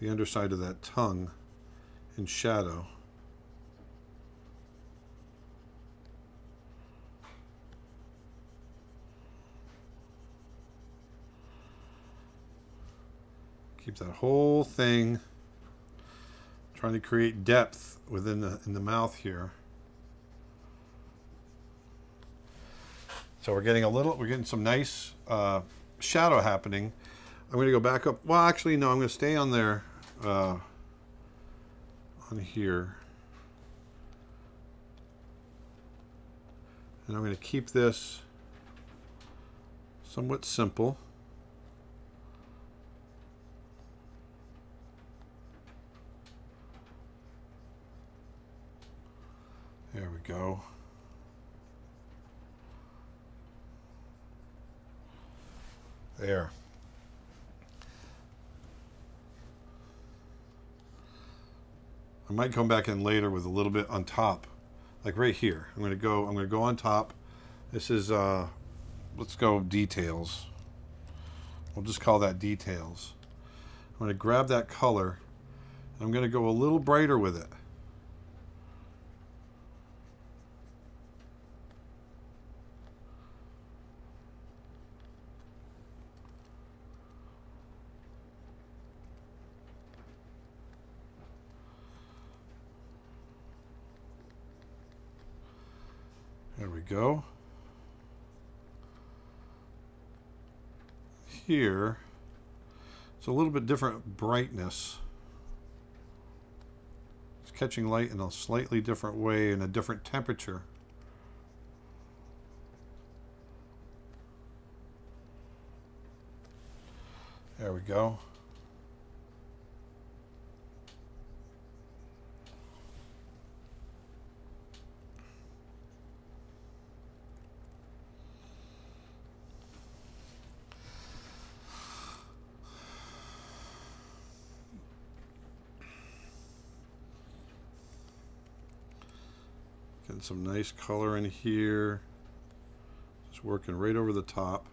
the underside of that tongue in shadow. Keep that whole thing, trying to create depth within in the mouth here. So we're getting some nice shadow happening. I'm going to go back up. Well, actually, no, I'm going to stay on there, on here, and I'm going to keep this somewhat simple. There we go. There. I might come back in later with a little bit on top, like right here. I'm going to go on top. This is let's go details. We'll just call that details. I'm going to grab that color, and I'm going to go a little brighter with it. There we go. Here, it's a little bit different brightness. It's catching light in a slightly different way and a different temperature. There we go. Some nice color in here, just working right over the top.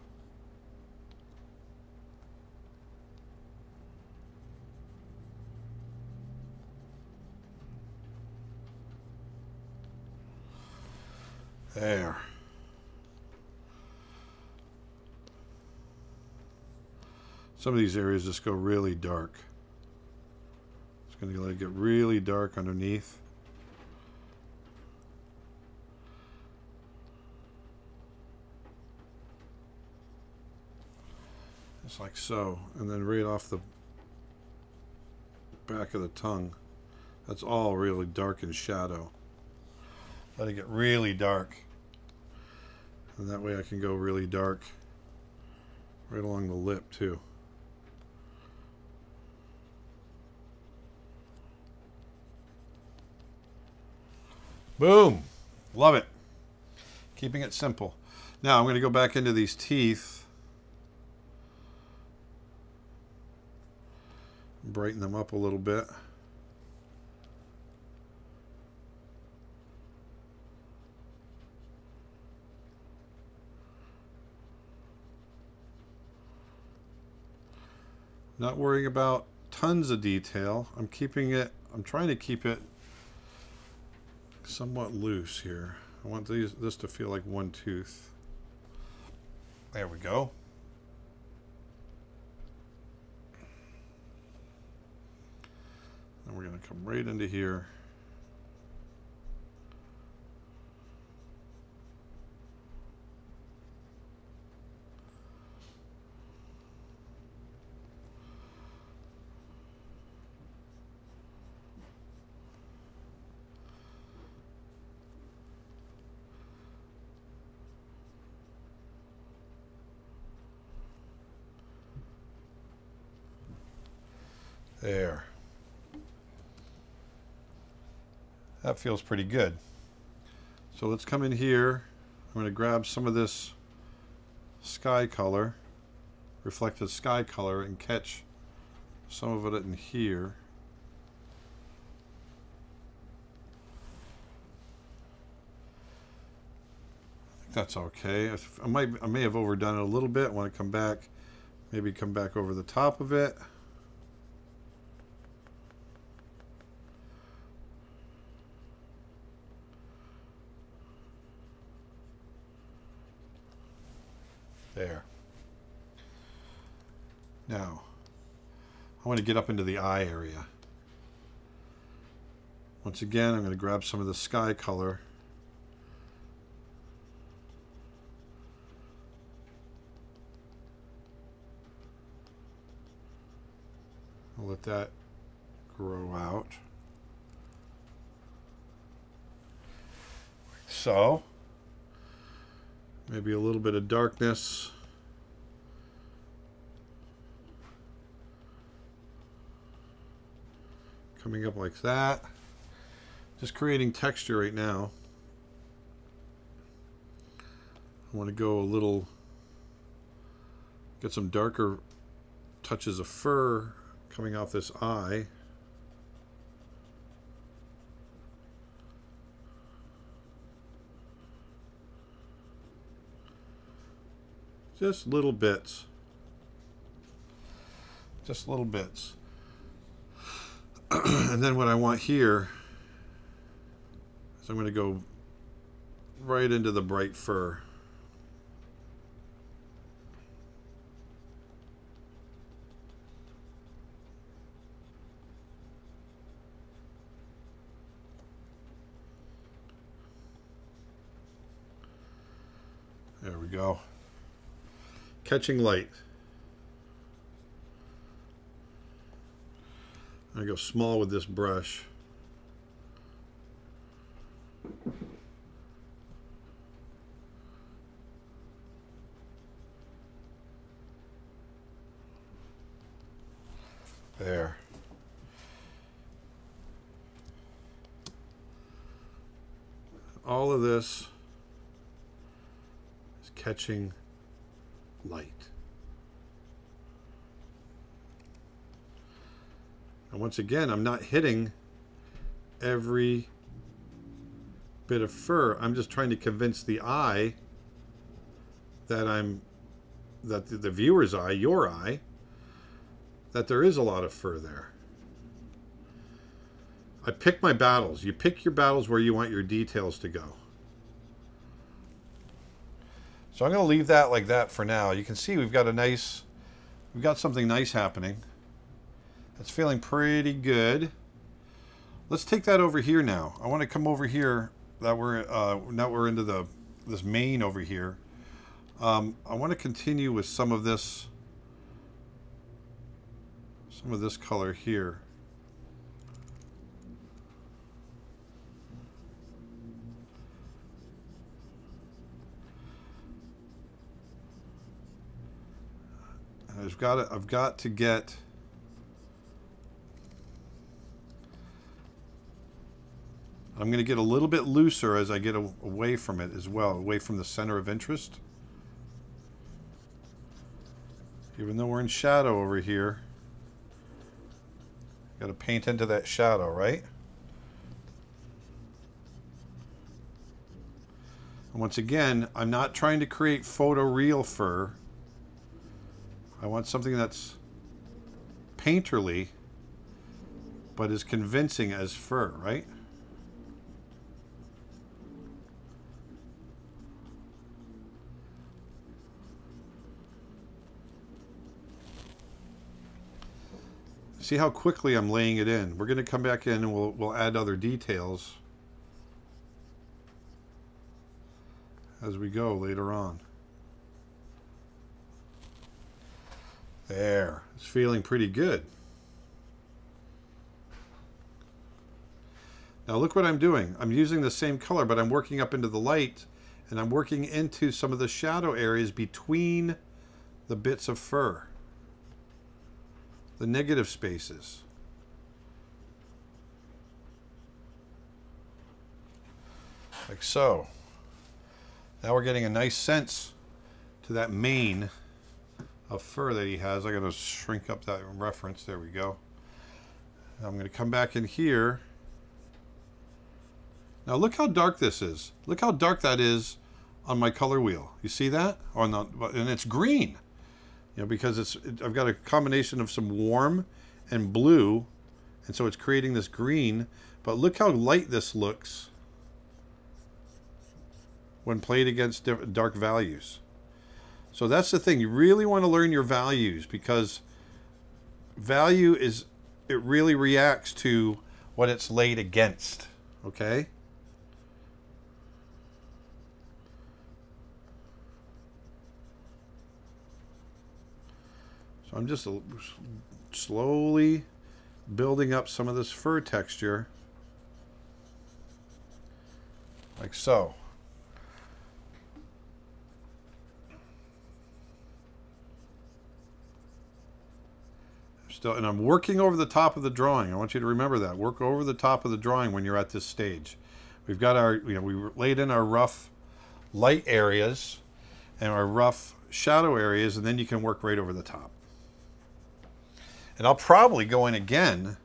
There. Some of these areas just go really dark. It's going to let it get really dark underneath. Like so, and then right off the back of the tongue, that's all really dark in shadow. Letting it get really dark, and that way I can go really dark right along the lip too. Boom! Love it. Keeping it simple. Now I'm going to go back into these teeth. Brighten them up a little bit. Not worrying about tons of detail. I'm trying to keep it somewhat loose here. I want this to feel like one tooth. There we go. going to come right into here. There. That feels pretty good. So let's come in here. I'm going to grab some of this sky color, reflected sky color, and catch some of it in here. I think that's okay. I may have overdone it a little bit. I want to come back, maybe come back over the top of it. There. Now, I want to get up into the eye area. Once again, I'm going to grab some of the sky color. I'll let that grow out. So, maybe a little bit of darkness. Coming up like that. Just creating texture right now. I want to go a little, get some darker touches of fur coming off this eye. Just little bits. Just little bits. And then what I want here is I'm going to go right into the bright fur. There we go. Catching light. I go small with this brush. There. All of this is catching light. And once again, I'm not hitting every bit of fur. I'm just trying to convince the eye that the viewer's eye, your eye, that there is a lot of fur there. I pick my battles. You pick your battles where you want your details to go. So I'm going to leave that like that for now. You can see we've got something nice happening. It's feeling pretty good. Let's take that over here now. I want to come over here. Now we're into this mane over here. I want to continue with some of this color here. I've got to get I'm going to get a little bit looser as I get away from it as well, away from the center of interest. Even though we're in shadow over here, got to paint into that shadow, right? And once again, I'm not trying to create photoreal fur. I want something that's painterly, but is convincing as fur, right? See how quickly I'm laying it in. We're going to come back in and we'll add other details as we go later on. There, it's feeling pretty good. Now look what I'm doing. I'm using the same color, but I'm working up into the light and I'm working into some of the shadow areas between the bits of fur, the negative spaces. Like so. Now we're getting a nice sense to that mane of fur that he has. I gotta shrink up that reference. There we go. I'm gonna come back in here. Now look how dark this is. Look how dark that is on my color wheel. You see that? On the, and it's green. You know, because I've got a combination of some warm and blue, and so it's creating this green. But look how light this looks when played against dark values. So that's the thing. You really want to learn your values, because value is, it really reacts to what it's laid against. Okay? So I'm just slowly building up some of this fur texture. Like so. And I'm working over the top of the drawing. I want you to remember that. Work over the top of the drawing when you're at this stage. We've got our, you know, we laid in our rough light areas and our rough shadow areas, and then you can work right over the top. And I'll probably go in again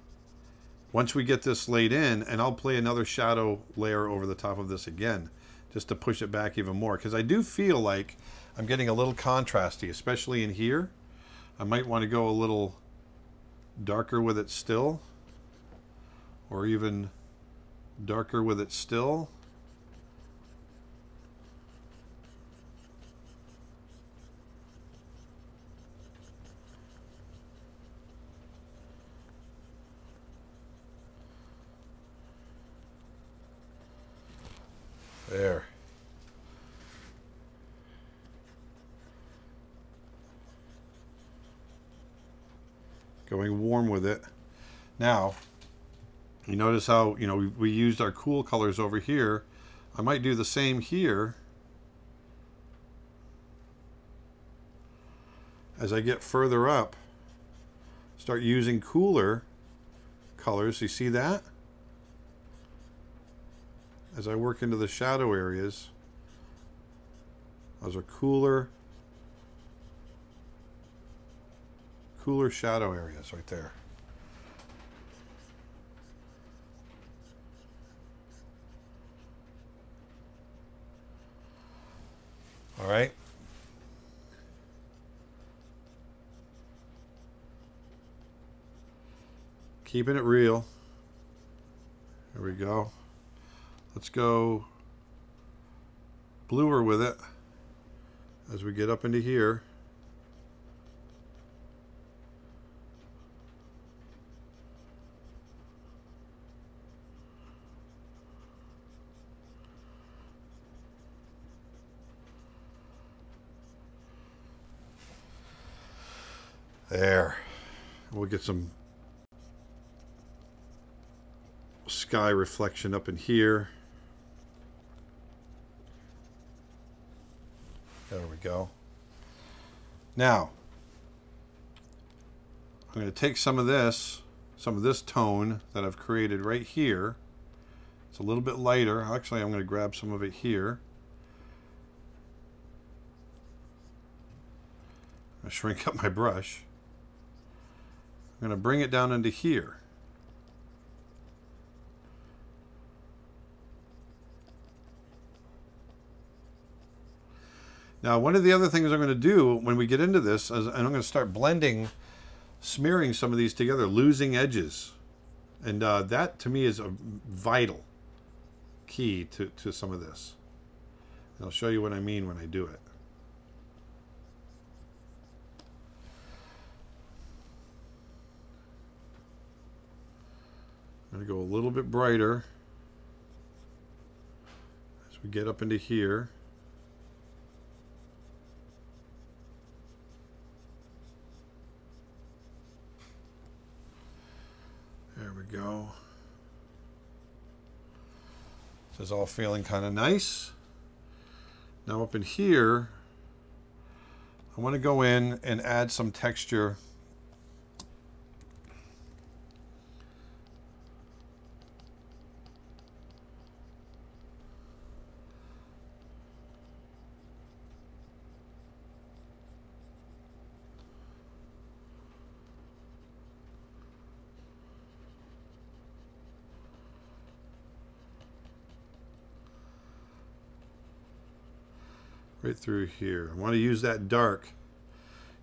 once we get this laid in, and I'll play another shadow layer over the top of this again, just to push it back even more, because I do feel like I'm getting a little contrasty, especially in here. I might want to go a little darker with it still, or even darker with it still. There. Going warm with it. Now, you notice how, you know, we used our cool colors over here. I might do the same here. As I get further up, start using cooler colors. You see that? As I work into the shadow areas, those are cooler shadow areas right there. All right. Keeping it real. Here we go. Let's go bluer with it as we get up into here. There. We'll get some sky reflection up in here. There we go. Now, I'm going to take some of this tone that I've created right here. It's a little bit lighter. Actually, I'm going to grab some of it here. I'm going to shrink up my brush. I'm going to bring it down into here. Now, one of the other things I'm going to do when we get into this is I'm going to start blending, smearing some of these together, losing edges. And that, to me, is a vital key to some of this. And I'll show you what I mean when I do it. I'm going to go a little bit brighter as we get up into here. There we go. This is all feeling kind of nice. Now up in here, I want to go in and add some texture. Right through here. I want to use that dark.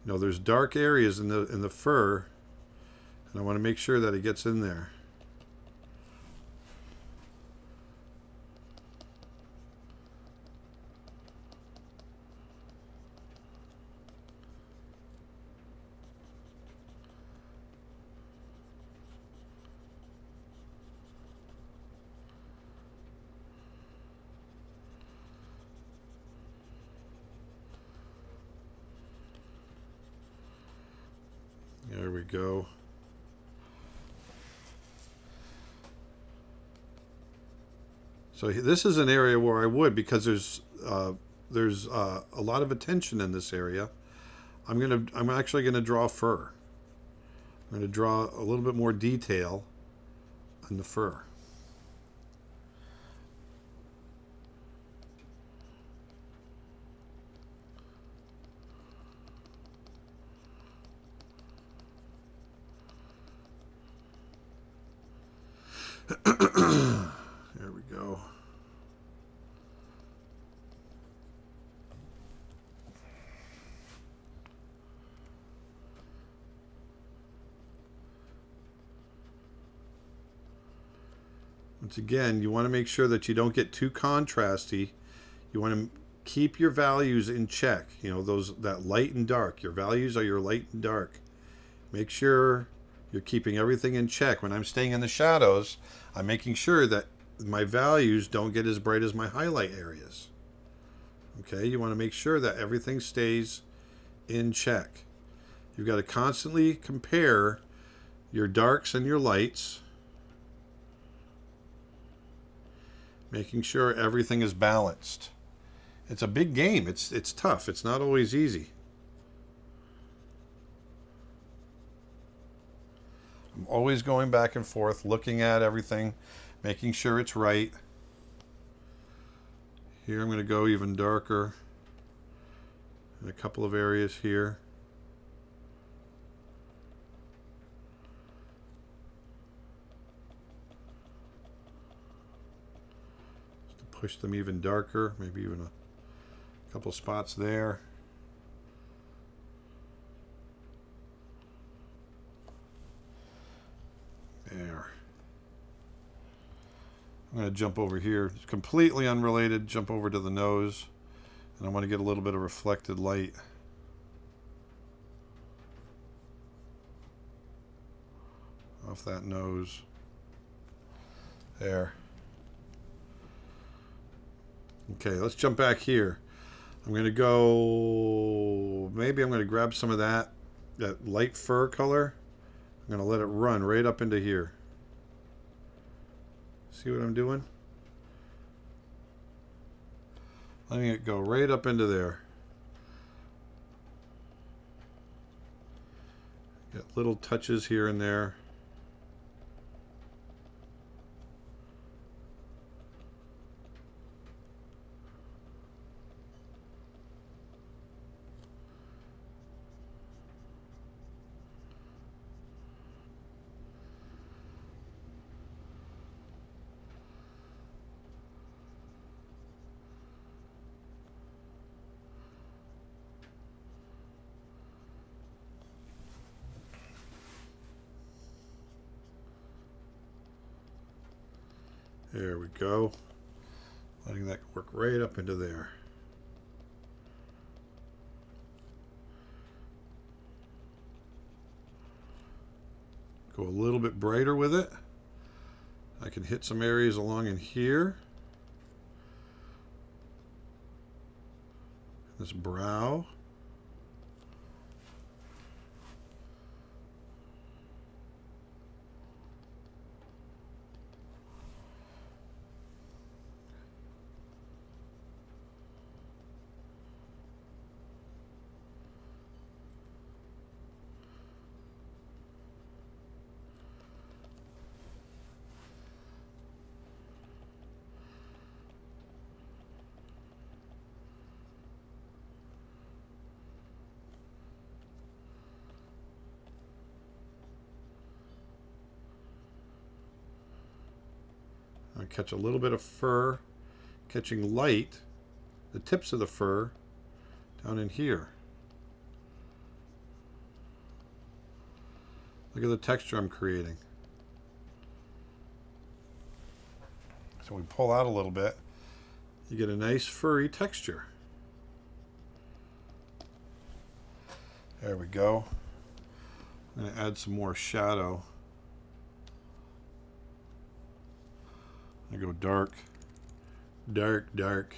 You know, there's dark areas in the fur, and I want to make sure that it gets in there. There we go. So this is an area where I would, because there's a lot of attention in this area. I'm actually gonna draw fur. I'm gonna draw a little bit more detail on the fur. There we go. Once again, you want to make sure that you don't get too contrasty. You want to keep your values in check. You know, that light and dark. Your values are your light and dark. Make sure you're keeping everything in check. When I'm staying in the shadows, I'm making sure that my values don't get as bright as my highlight areas. Okay, you want to make sure that everything stays in check. You've got to constantly compare your darks and your lights, making sure everything is balanced. It's a big game. It's tough. It's not always easy. I'm always going back and forth, looking at everything, making sure it's right. Here I'm going to go even darker in a couple of areas here. Just to push them even darker, maybe even a couple spots there. There. I'm going to jump over here. It's completely unrelated. Jump over to the nose. And I want to get a little bit of reflected light. Off that nose. There. Okay, let's jump back here. I'm going to go... Maybe I'm going to grab some of that light fur color. I'm going to let it run right up into here. See what I'm doing? Letting it go right up into there. Got little touches here and there. There we go. Letting that work right up into there. Go a little bit brighter with it. I can hit some areas along in here. This brow. Catch a little bit of fur, catching light, the tips of the fur down in here. Look at the texture I'm creating. So we pull out a little bit, you get a nice furry texture. There we go. I'm going to add some more shadow. I go dark, dark, dark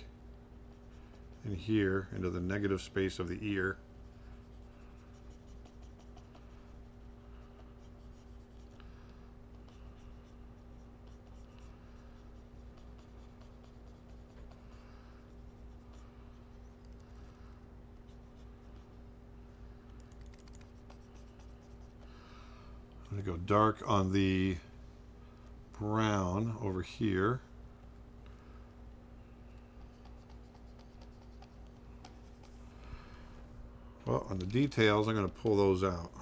in here into the negative space of the ear. I'm going to go dark on the brown over here. Well, on the details, I'm going to pull those out.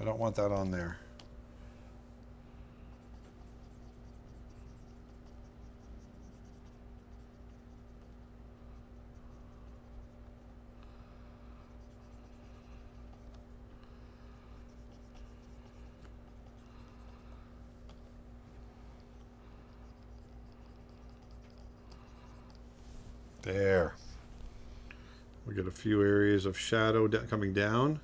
I don't want that on there. There. We get a few areas of shadow coming down.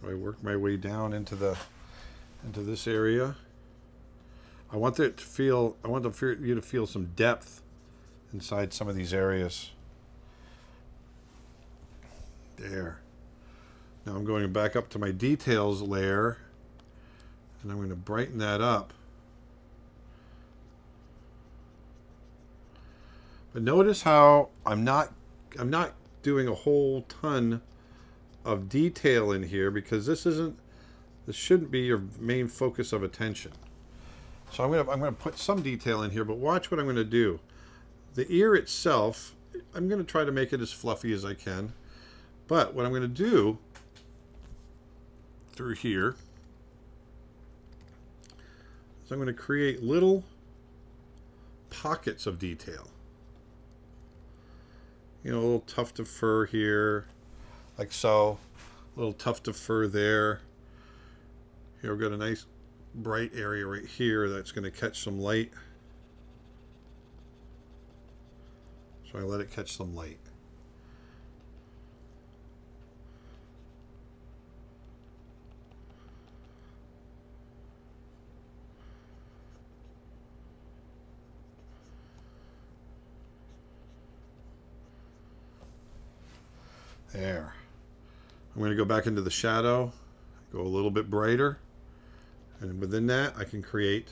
So I work my way down into this area. I want it to feel. I want you to feel some depth inside some of these areas. There. Now I'm going back up to my details layer, and I'm going to brighten that up. But notice how I'm not doing a whole ton of detail in here, because this shouldn't be your main focus of attention. So I'm gonna put some detail in here, but watch what I'm gonna do. The ear itself, I'm gonna try to make it as fluffy as I can. But what I'm gonna do through here is I'm gonna create little pockets of detail. You know, a little tuft of fur here, like so. A little tuft of fur there. Here we've got a nice bright area right here that's going to catch some light. So I let it catch some light. There. I'm going to go back into the shadow, go a little bit brighter, and within that I can create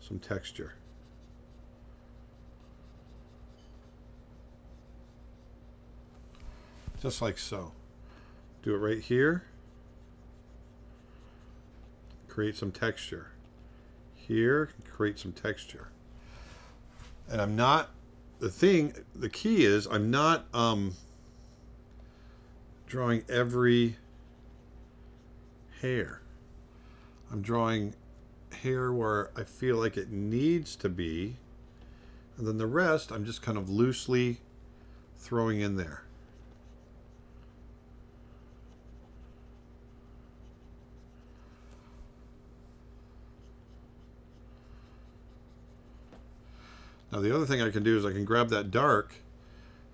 some texture. Just like so. Do it right here. Create some texture. Here, create some texture. And I'm not, the key is I'm not drawing every hair. I'm drawing hair where I feel like it needs to be, and then the rest I'm just kind of loosely throwing in there. Now the other thing I can do is I can grab that dark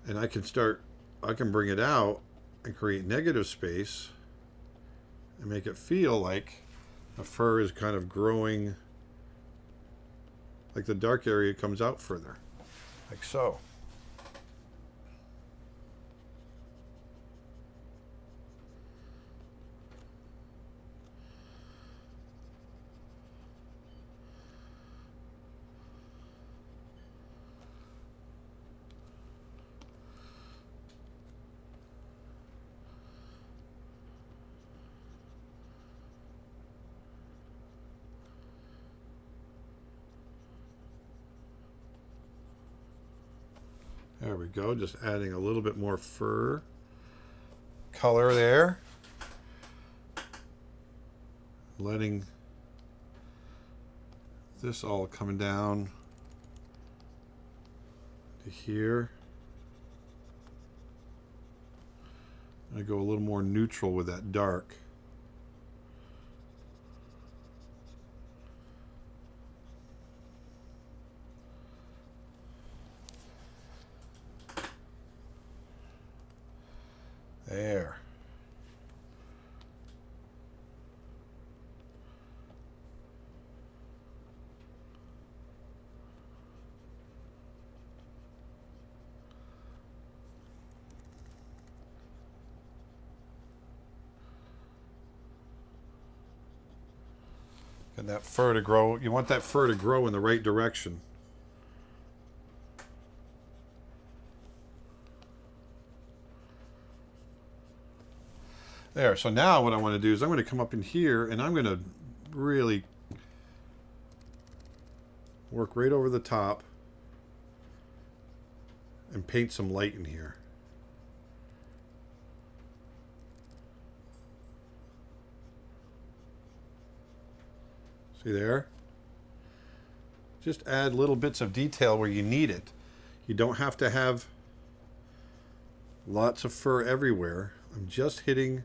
and I can bring it out and create negative space and make it feel like the fur is kind of growing, like the dark area comes out further, like so. There we go, just adding a little bit more fur color there. Letting this all come down to here. I'm going to go a little more neutral with that dark. There. And that fur to grow, you want that fur to grow in the right direction. There, so now what I want to do is I'm going to come up in here and I'm going to really work right over the top and paint some light in here. See there? Just add little bits of detail where you need it. You don't have to have lots of fur everywhere. I'm just hitting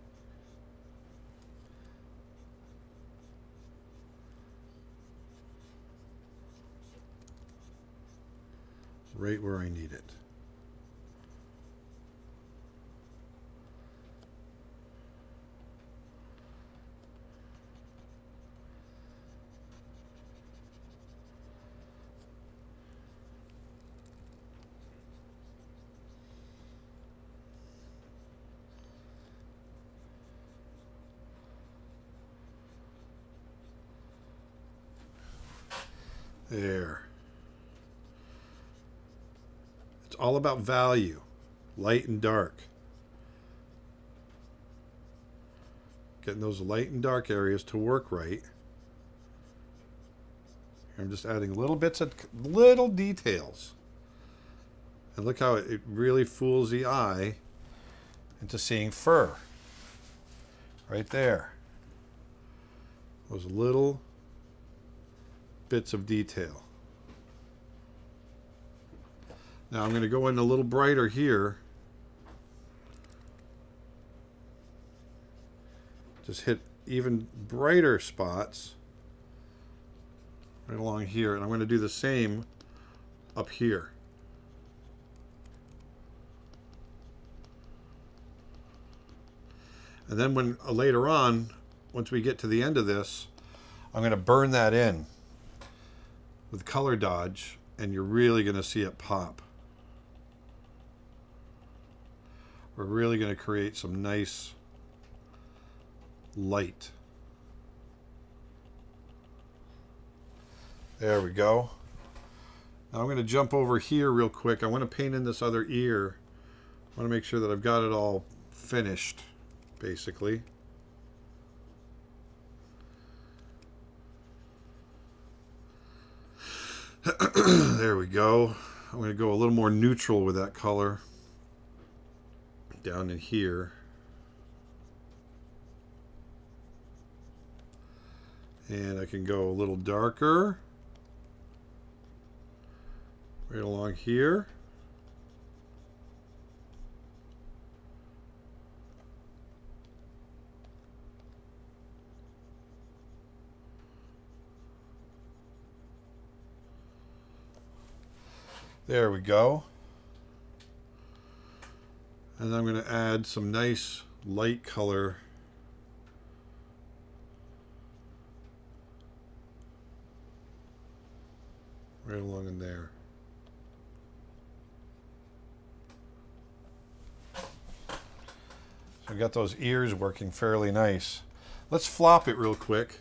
right where I need it. There. All about value, light and dark. Getting those light and dark areas to work right. I'm just adding little bits of little details. And look how it really fools the eye into seeing fur. Right there. Those little bits of detail. Now I'm going to go in a little brighter here. Just hit even brighter spots right along here. And I'm going to do the same up here. And then when later on, once we get to the end of this, I'm going to burn that in with color dodge. And you're really going to see it pop. We're really going to create some nice light. There we go. Now I'm going to jump over here real quick. I want to paint in this other ear. I want to make sure that I've got it all finished, basically. There we go. I'm going to go a little more neutral with that color down in here, and I can go a little darker right along here. There we go. And I'm going to add some nice light color right along in there. So I got those ears working fairly nice. Let's flop it real quick.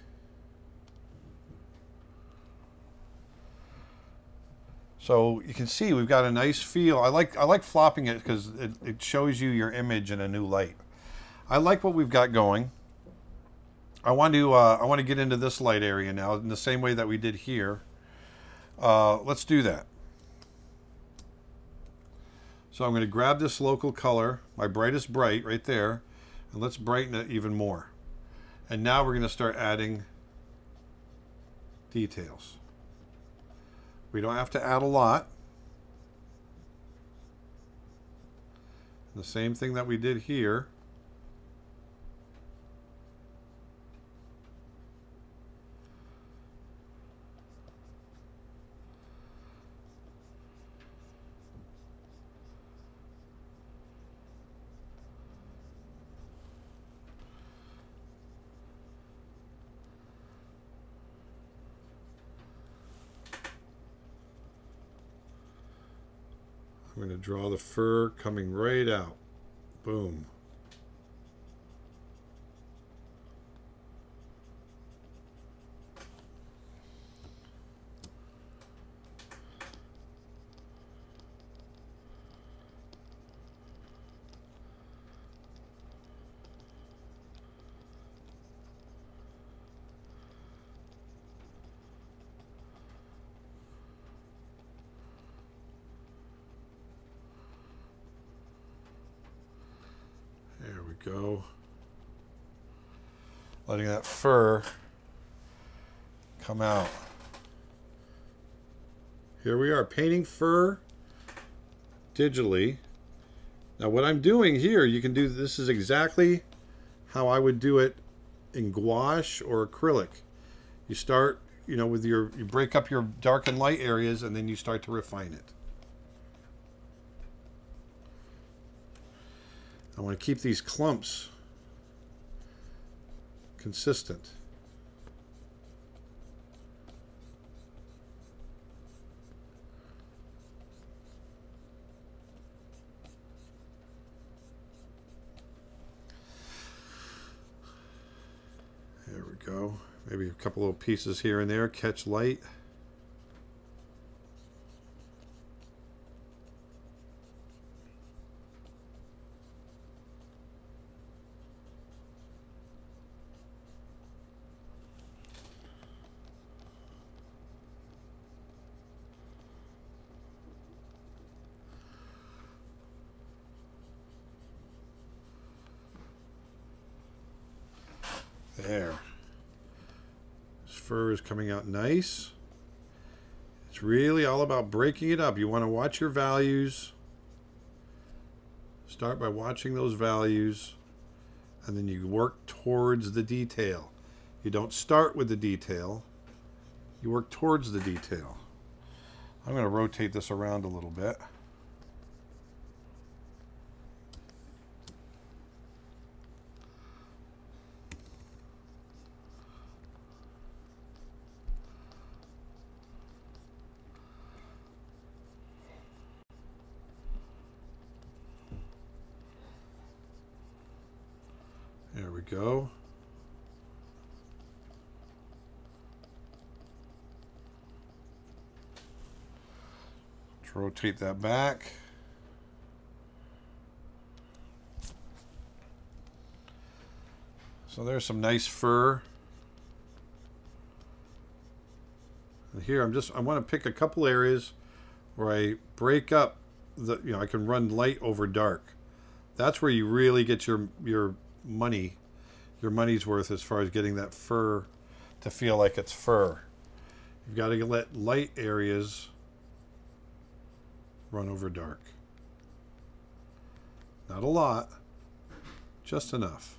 So you can see we've got a nice feel. I like flopping it because it shows you your image in a new light. I like what we've got going. I want to get into this light area now in the same way that we did here. Let's do that. So I'm going to grab this local color, my brightest bright right there, and let's brighten it even more. And now we're going to start adding details. We don't have to add a lot. The same thing that we did here. I'm going to draw the fur coming right out. Boom. Go, letting that fur come out. Here we are, painting fur digitally. Now what I'm doing here, you can do, this is exactly how I would do it in gouache or acrylic. You start, you know, with your, you break up your dark and light areas and then you start to refine it. I want to keep these clumps consistent. There we go. Maybe a couple little pieces here and there, catch light. There. This fur is coming out nice. It's really all about breaking it up. You want to watch your values. Start by watching those values and then you work towards the detail. You don't start with the detail. You work towards the detail. I'm going to rotate this around a little bit. There we go. Let's rotate that back. So there's some nice fur. And here I want to pick a couple areas where I break up the, you know, I can run light over dark. That's where you really get your money's worth as far as getting that fur to feel like it's fur. You've got to let light areas run over dark. Not a lot, just enough.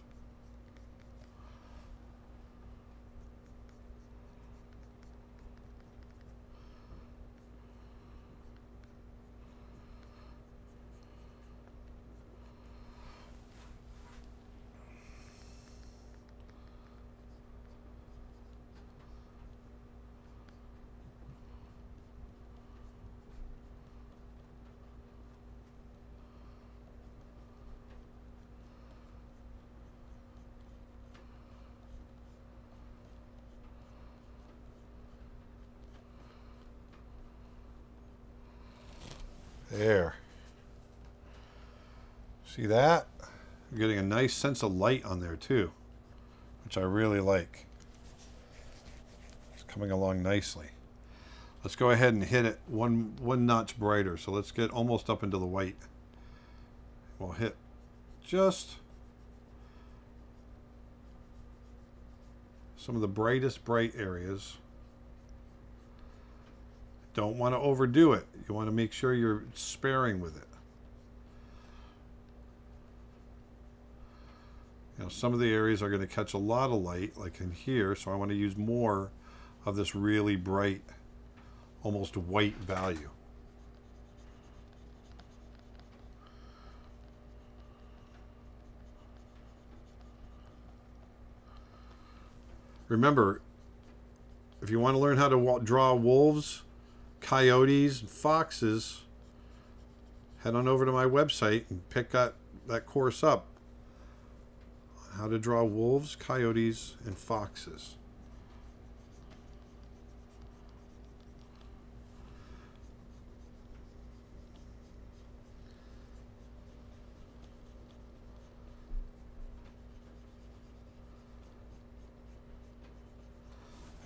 There. See that? I'm getting a nice sense of light on there too, which I really like. It's coming along nicely. Let's go ahead and hit it one notch brighter. So let's get almost up into the white. We'll hit just some of the brightest bright areas. Don't want to overdo it. You want to make sure you're sparing with it. You know, some of the areas are going to catch a lot of light, like in here, so I want to use more of this really bright, almost white value. Remember, if you want to learn how to draw wolves, coyotes, and foxes, head on over to my website and pick up that course up. How to draw wolves, coyotes, and foxes.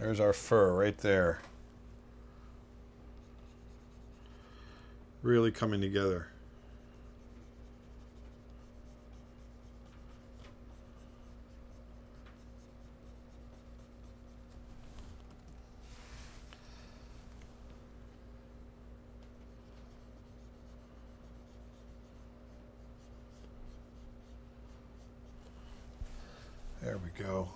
There's our fur right there. Really coming together. There we go.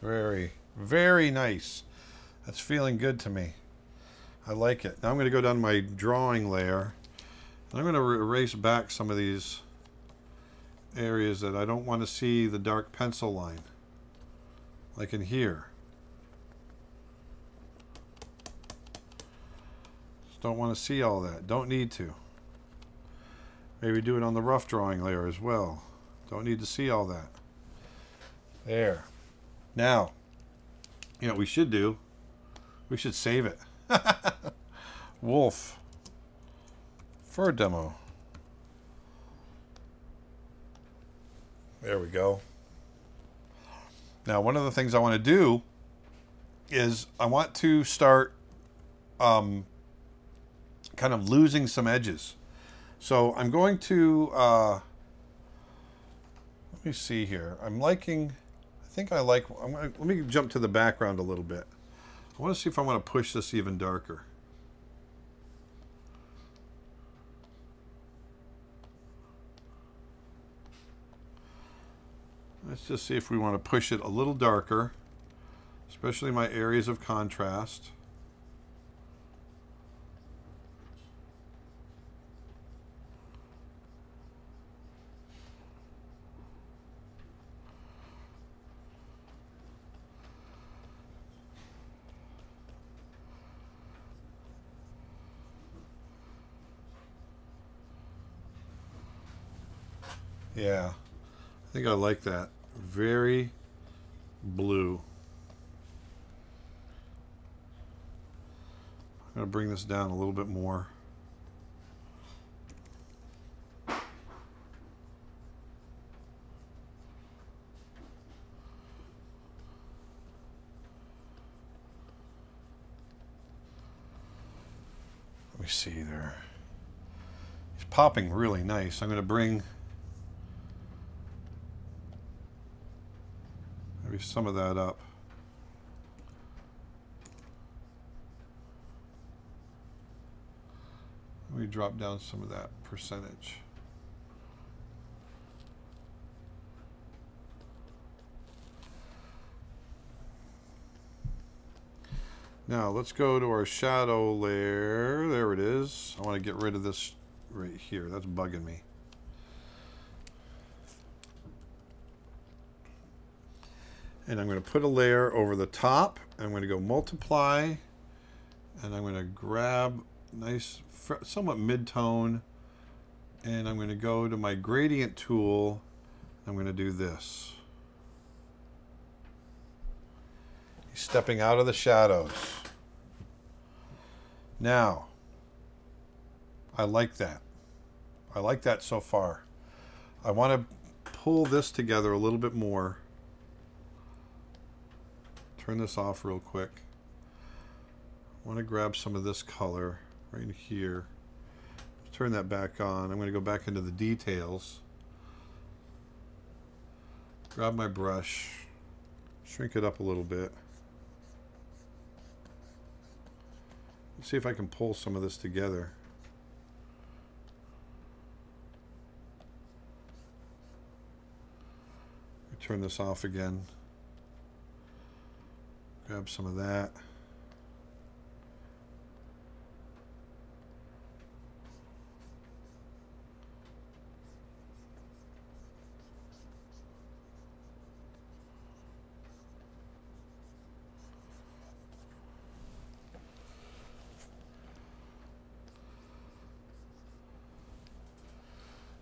Very, very nice. That's feeling good to me. I like it. Now I'm going to go down to my drawing layer. I'm going to erase back some of these areas that I don't want to see the dark pencil line. Like in here. Just don't want to see all that. Don't need to. Maybe do it on the rough drawing layer as well. Don't need to see all that. There. Now, you know what we should do? We should save it. Wolf. Fur demo. There we go. Now, one of the things I want to do is I want to start kind of losing some edges. So I'm going to, let me see here. Let me jump to the background a little bit. I want to see if I want to push this even darker. Let's just see if we want to push it a little darker, especially my areas of contrast. Yeah, I think I like that. Very blue. I'm going to bring this down a little bit more. Let me see there. It's popping really nice. I'm going to bring some of that up. Let me drop down some of that percentage. Now let's go to our shadow layer. There it is. I want to get rid of this right here. That's bugging me. And I'm going to put a layer over the top. I'm going to go multiply, and I'm going to grab nice, somewhat mid-tone, and I'm going to go to my gradient tool. I'm going to do this. stepping out of the shadows. Now, I like that. I like that so far. I want to pull this together a little bit more. Turn this off real quick. I want to grab some of this color right here. Turn that back on. I'm going to go back into the details. Grab my brush. Shrink it up a little bit. Let's see if I can pull some of this together. Turn this off again. Grab some of that.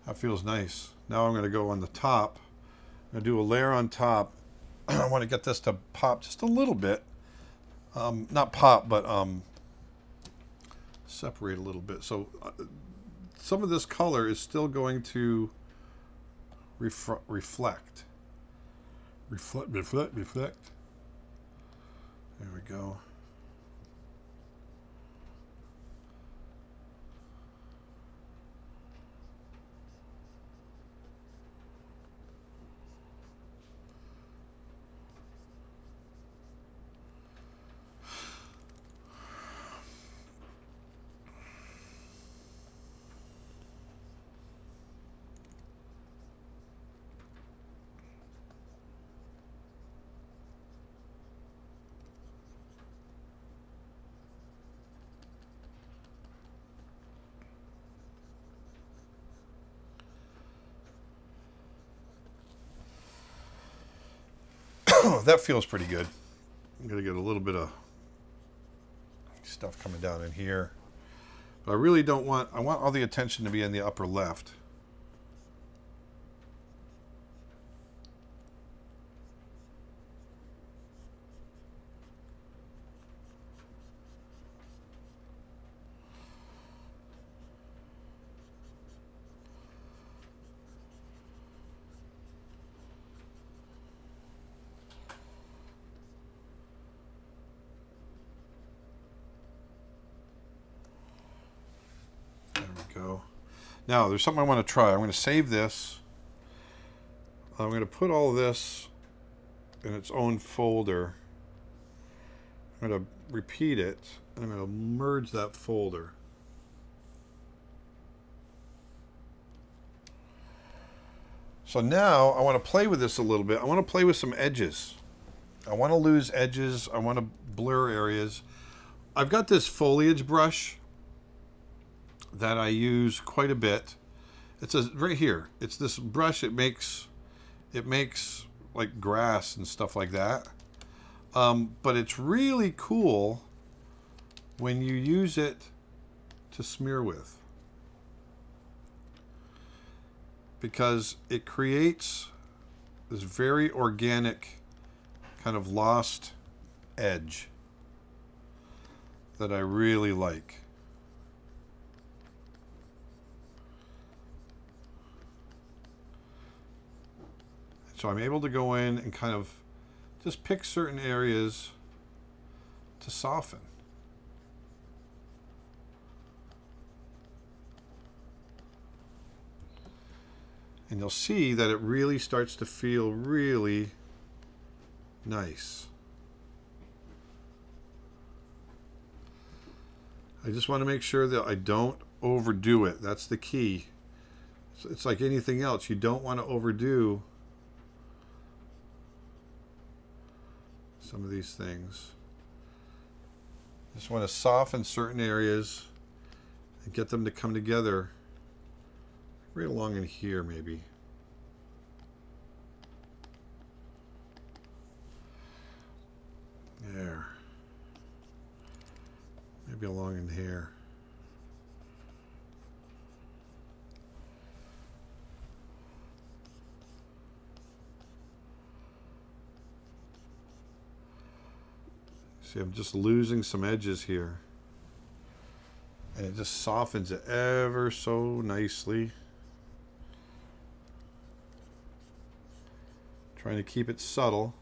That feels nice. Now I'm going to go on the top. I'm going to do a layer on top. I want to get this to pop just a little bit. Not pop, but separate a little bit. So some of this color is still going to reflect. Reflect. There we go. That feels pretty good. I'm going to get a little bit of stuff coming down in here. But I really don't want, I want all the attention to be in the upper left. Now, there's something I want to try. I'm going to save this. I'm going to put all this in its own folder. I'm going to repeat it, and I'm going to merge that folder. So now I want to play with this a little bit. I want to play with some edges. I want to lose edges. I want to blur areas. I've got this foliage brush that I use quite a bit. It says right here, it's this brush. It makes like grass and stuff like that, but it's really cool when you use it to smear with, because it creates this very organic kind of lost edge that I really like. So I'm able to go in and kind of just pick certain areas to soften. And you'll see that it really starts to feel really nice. I just want to make sure that I don't overdo it. That's the key. It's like anything else. You don't want to overdo some of these things. Just want to soften certain areas and get them to come together right along in here, maybe. There. Maybe along in here. See, I'm just losing some edges here. And it just softens it ever so nicely. Trying to keep it subtle.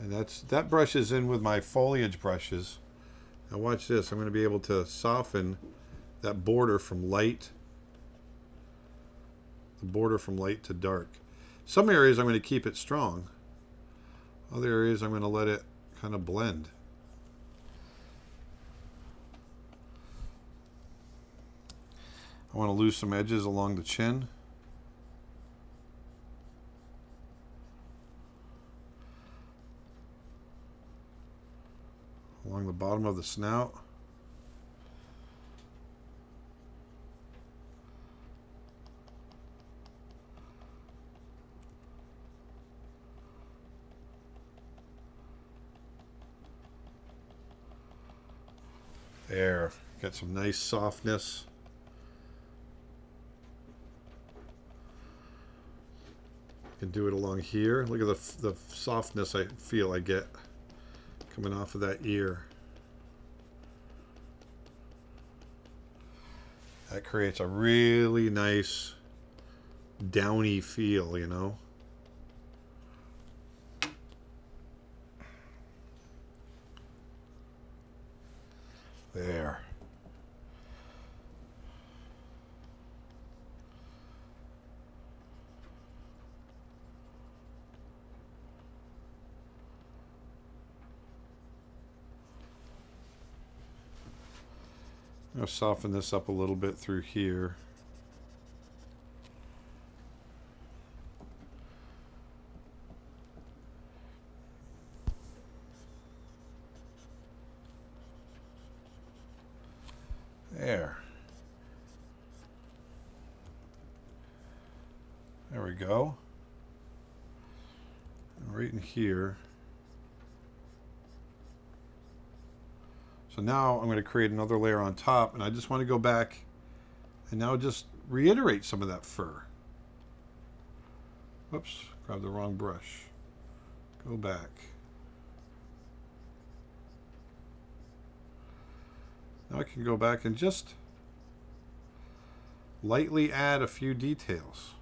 And that brushes in with my foliage brushes. Now watch this. I'm going to be able to soften that border from light. The border from light to dark. Some areas I'm going to keep it strong. Other areas I'm going to let it kind of blend. I want to lose some edges along the chin. Along the bottom of the snout. There, got some nice softness. Can do it along here. Look at the softness I feel I get coming off of that ear. That creates a really nice downy feel, you know. There. I'm going to soften this up a little bit through here. There. There we go. And right in here. So now I'm going to create another layer on top, and I just want to go back and now just reiterate some of that fur. Whoops, grabbed the wrong brush. Go back. Now I can go back and just lightly add a few details.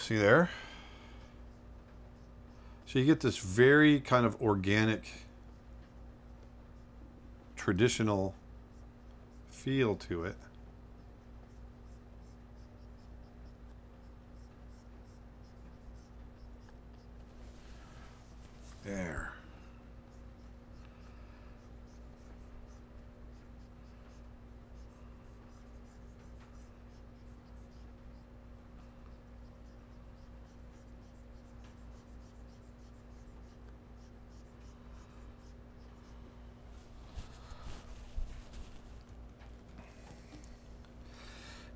See there? So you get this very kind of organic, traditional feel to it. There.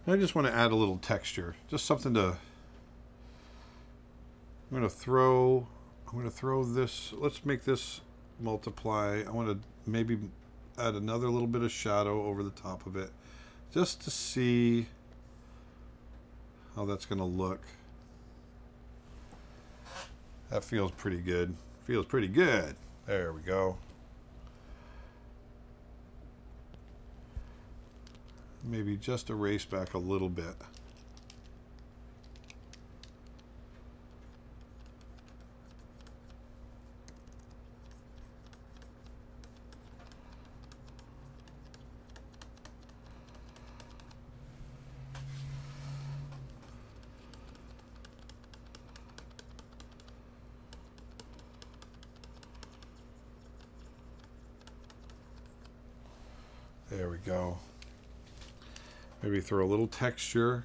I just want to add a little texture, just something to. I'm going to throw this. Let's make this multiply. I want to maybe add another little bit of shadow over the top of it, just to see how that's going to look. That feels pretty good. Feels pretty good. There we go. Maybe just erase back a little bit. There we go. Maybe throw a little texture,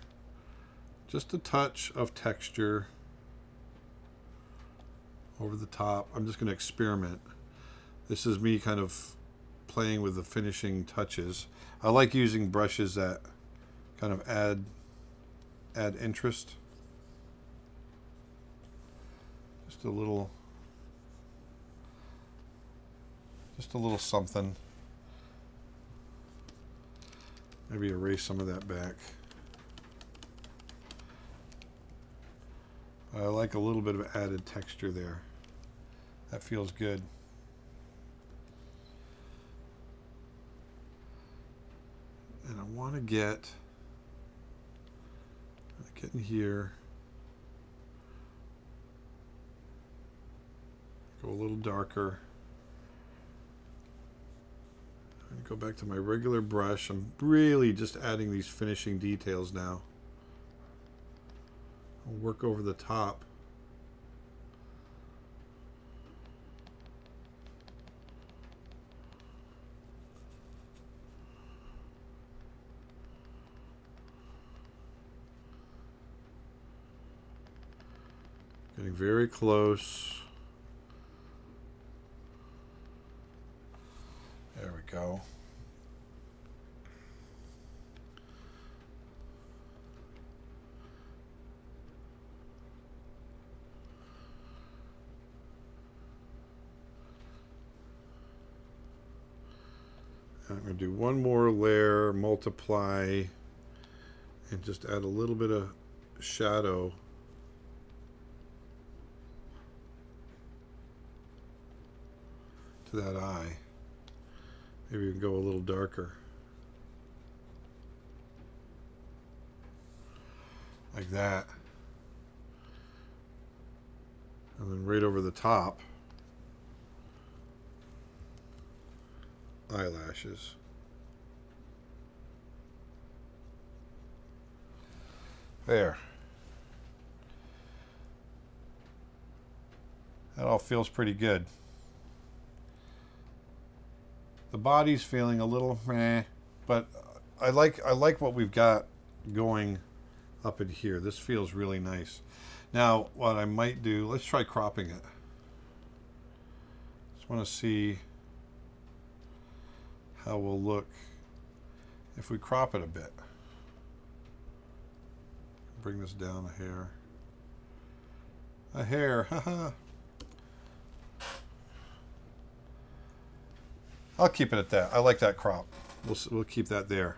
just a touch of texture over the top. I'm just going to experiment. This is me kind of playing with the finishing touches. I like using brushes that kind of add interest. Just a little something. Maybe erase some of that back. I like a little bit of added texture there. That feels good. And I want to get in here. Go a little darker. I'm gonna go back to my regular brush. I'm really just adding these finishing details now. I'll work over the top. Getting very close. There we go. I'm going to do one more layer, multiply, and just add a little bit of shadow. That eye. Maybe we can go a little darker. Like that. And then right over the top, eyelashes. There. That all feels pretty good. The body's feeling a little meh, but I like what we've got going up in here. This feels really nice. Now, what I might do, let's try cropping it. Just want to see how we'll look if we crop it a bit. Bring this down a hair. A hair, haha. I'll keep it at that. I like that crop. We'll keep that there.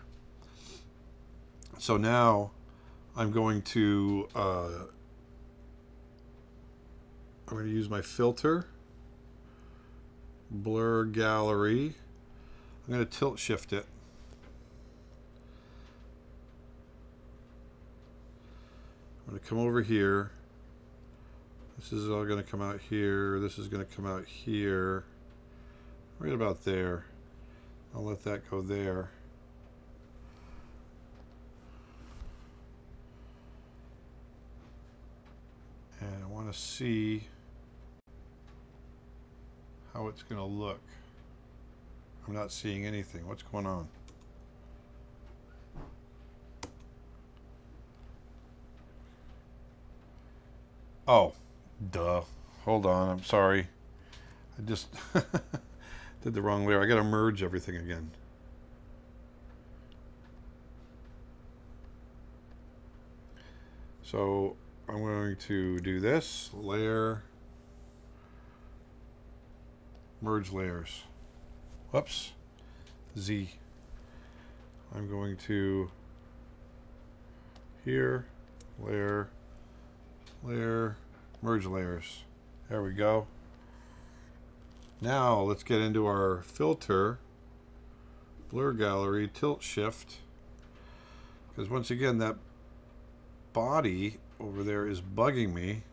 So now I'm going to use my filter, blur gallery. I'm going to tilt shift it. I'm going to come over here. This is all going to come out here. This is going to come out here. Right about there. I'll let that go there. And I want to see how it's going to look. I'm not seeing anything. What's going on? Oh, duh. Hold on. I'm sorry. I just... did the wrong layer. I gotta merge everything again. So I'm going to do this layer, merge layers. Whoops, Z. I'm going to here, layer, layer, merge layers. There we go. Now let's get into our filter, blur gallery, tilt shift, because once again that body over there is bugging me.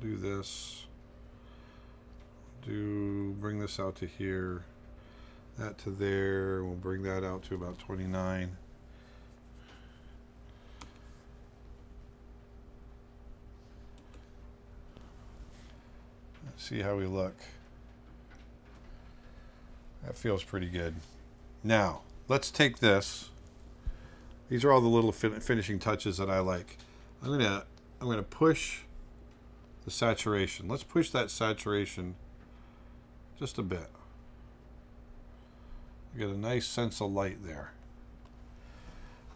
Do this, bring this out to here, that to there, we'll bring that out to about 29. See how we look. That feels pretty good. Now let's take this. These are all the little finishing touches that I like. I'm gonna push the saturation. Let's push that saturation just a bit. You get a nice sense of light there.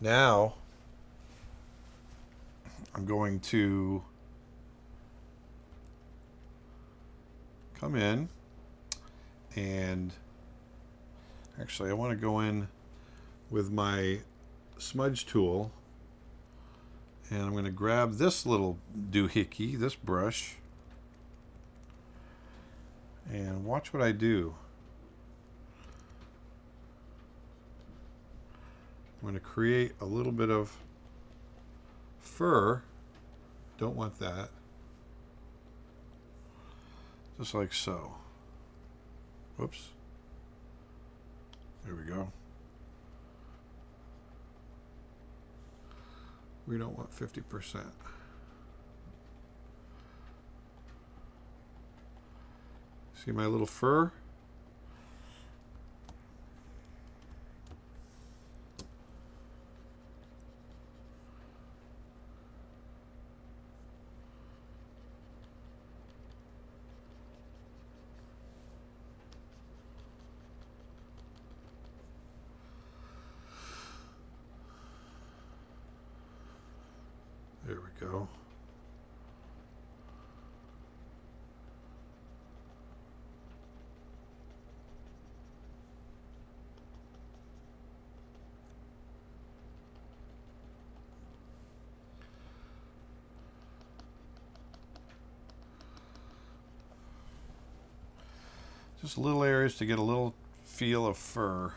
Now I'm going to come in, and actually I want to go in with my smudge tool, and I'm going to grab this little doohickey, this brush, and watch what I do. I'm going to create a little bit of fur. Don't want that. Just like so. Whoops. There we go. We don't want 50%. See my little fur? There we go. Just little areas to get a little feel of fur.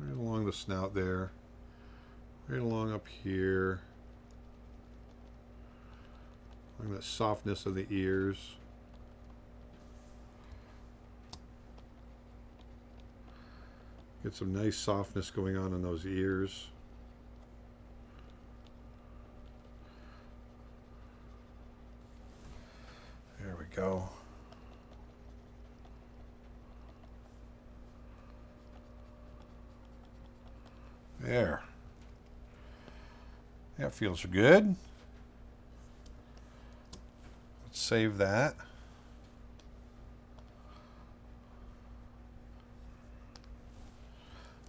Right along the snout there, right along up here, along that softness of the ears. Get some nice softness going on in those ears. There we go. There. That feels good. Let's save that.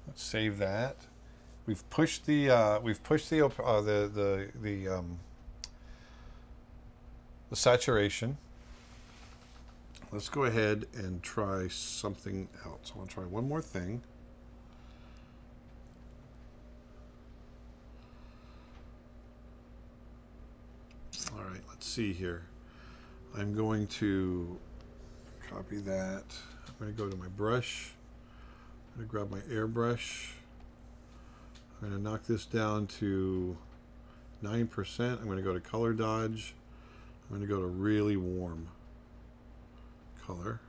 Let's save that. We've pushed the saturation. Let's go ahead and try something else. I want to try one more thing. See here, I'm going to copy that. I'm going to go to my brush. I'm going to grab my airbrush. I'm going to knock this down to 9%. I'm going to go to color dodge. I'm going to go to really warm color.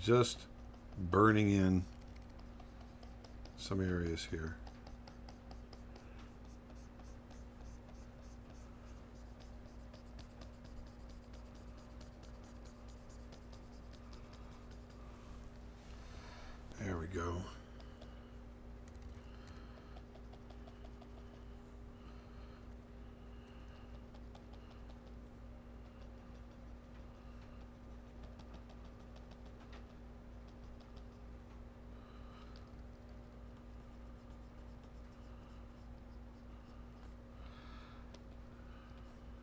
Just burning in some areas here. There we go.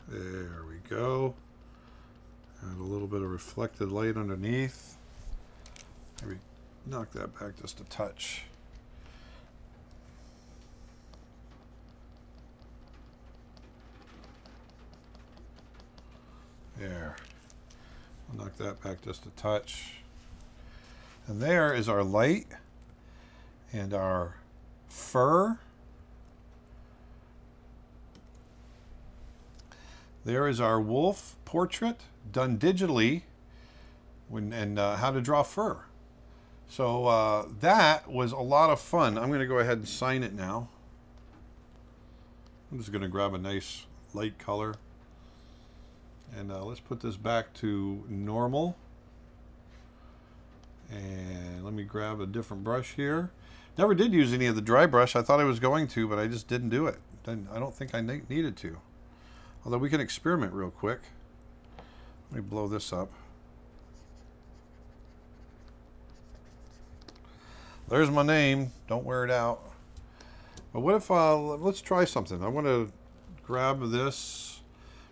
There we go. Add a little bit of reflected light underneath. Maybe knock that back just a touch. There. I'll knock that back just a touch. And there is our light and our fur. There is our wolf portrait done digitally, and how to draw fur. So that was a lot of fun. I'm going to go ahead and sign it now. I'm just going to grab a nice light color. And let's put this back to normal. And let me grab a different brush here. Never did use any of the dry brush. I thought I was going to, but I just didn't do it. I don't think I needed to. Although we can experiment real quick. Let me blow this up. There's my name. Don't wear it out. But what if let's try something. I want to grab this,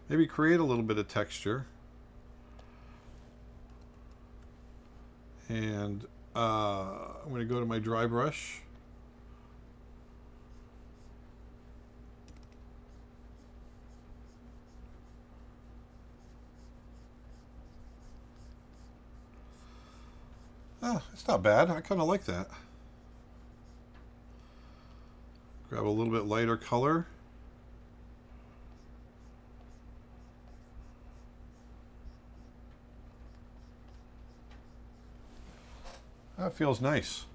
maybe create a little bit of texture. And I'm going to go to my dry brush. Ah, it's not bad. I kind of like that. Grab a little bit lighter color. That feels nice.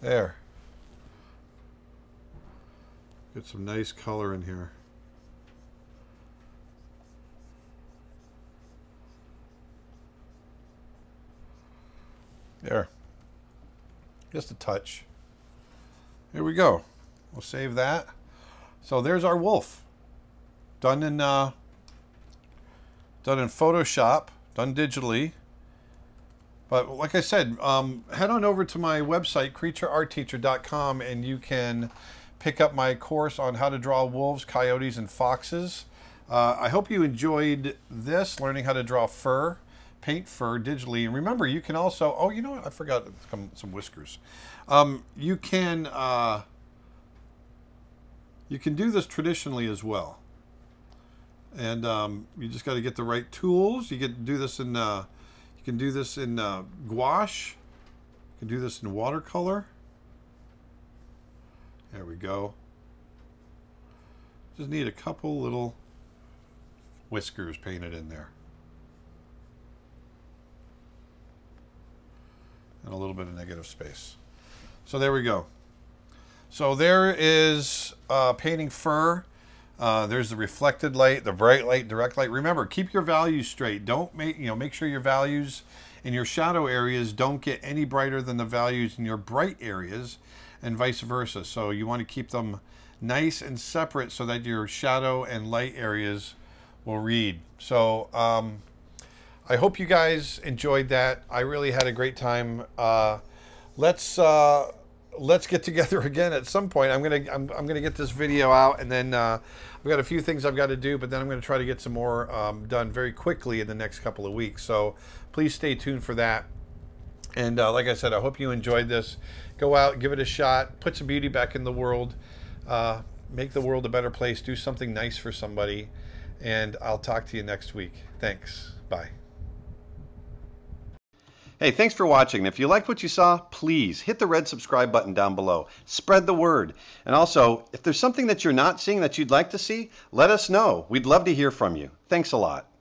There. Get some nice color in here. There. Just a touch. Here we go. We'll save that. So there's our wolf. Done in Photoshop, done digitally. But like I said, head on over to my website, creatureartteacher.com, and you can pick up my course on how to draw wolves, coyotes, and foxes. I hope you enjoyed this, learning how to draw fur, paint fur digitally. And remember, you can also, oh, you know what? I forgot some whiskers. You can do this traditionally as well. And you just got to get the right tools. You get to do this in you can do this in gouache. You can do this in watercolor. There we go. Just need a couple little whiskers painted in there. And a little bit of negative space. So there we go. So there is painting fur. There's the reflected light, the bright light, direct light. Remember, keep your values straight. Don't make sure your values in your shadow areas don't get any brighter than the values in your bright areas, and vice versa. So you want to keep them nice and separate so that your shadow and light areas will read. So I hope you guys enjoyed that. I really had a great time. Let's get together again at some point. I'm gonna get this video out, and then I've got a few things I've got to do, but then I'm gonna try to get some more done very quickly in the next couple of weeks. So please stay tuned for that. And like I said, I hope you enjoyed this. Go out, give it a shot, put some beauty back in the world, make the world a better place, do something nice for somebody, and I'll talk to you next week. Thanks. Bye. Hey, thanks for watching. And if you liked what you saw, please hit the red subscribe button down below. Spread the word. And also, if there's something that you're not seeing that you'd like to see, let us know. We'd love to hear from you. Thanks a lot.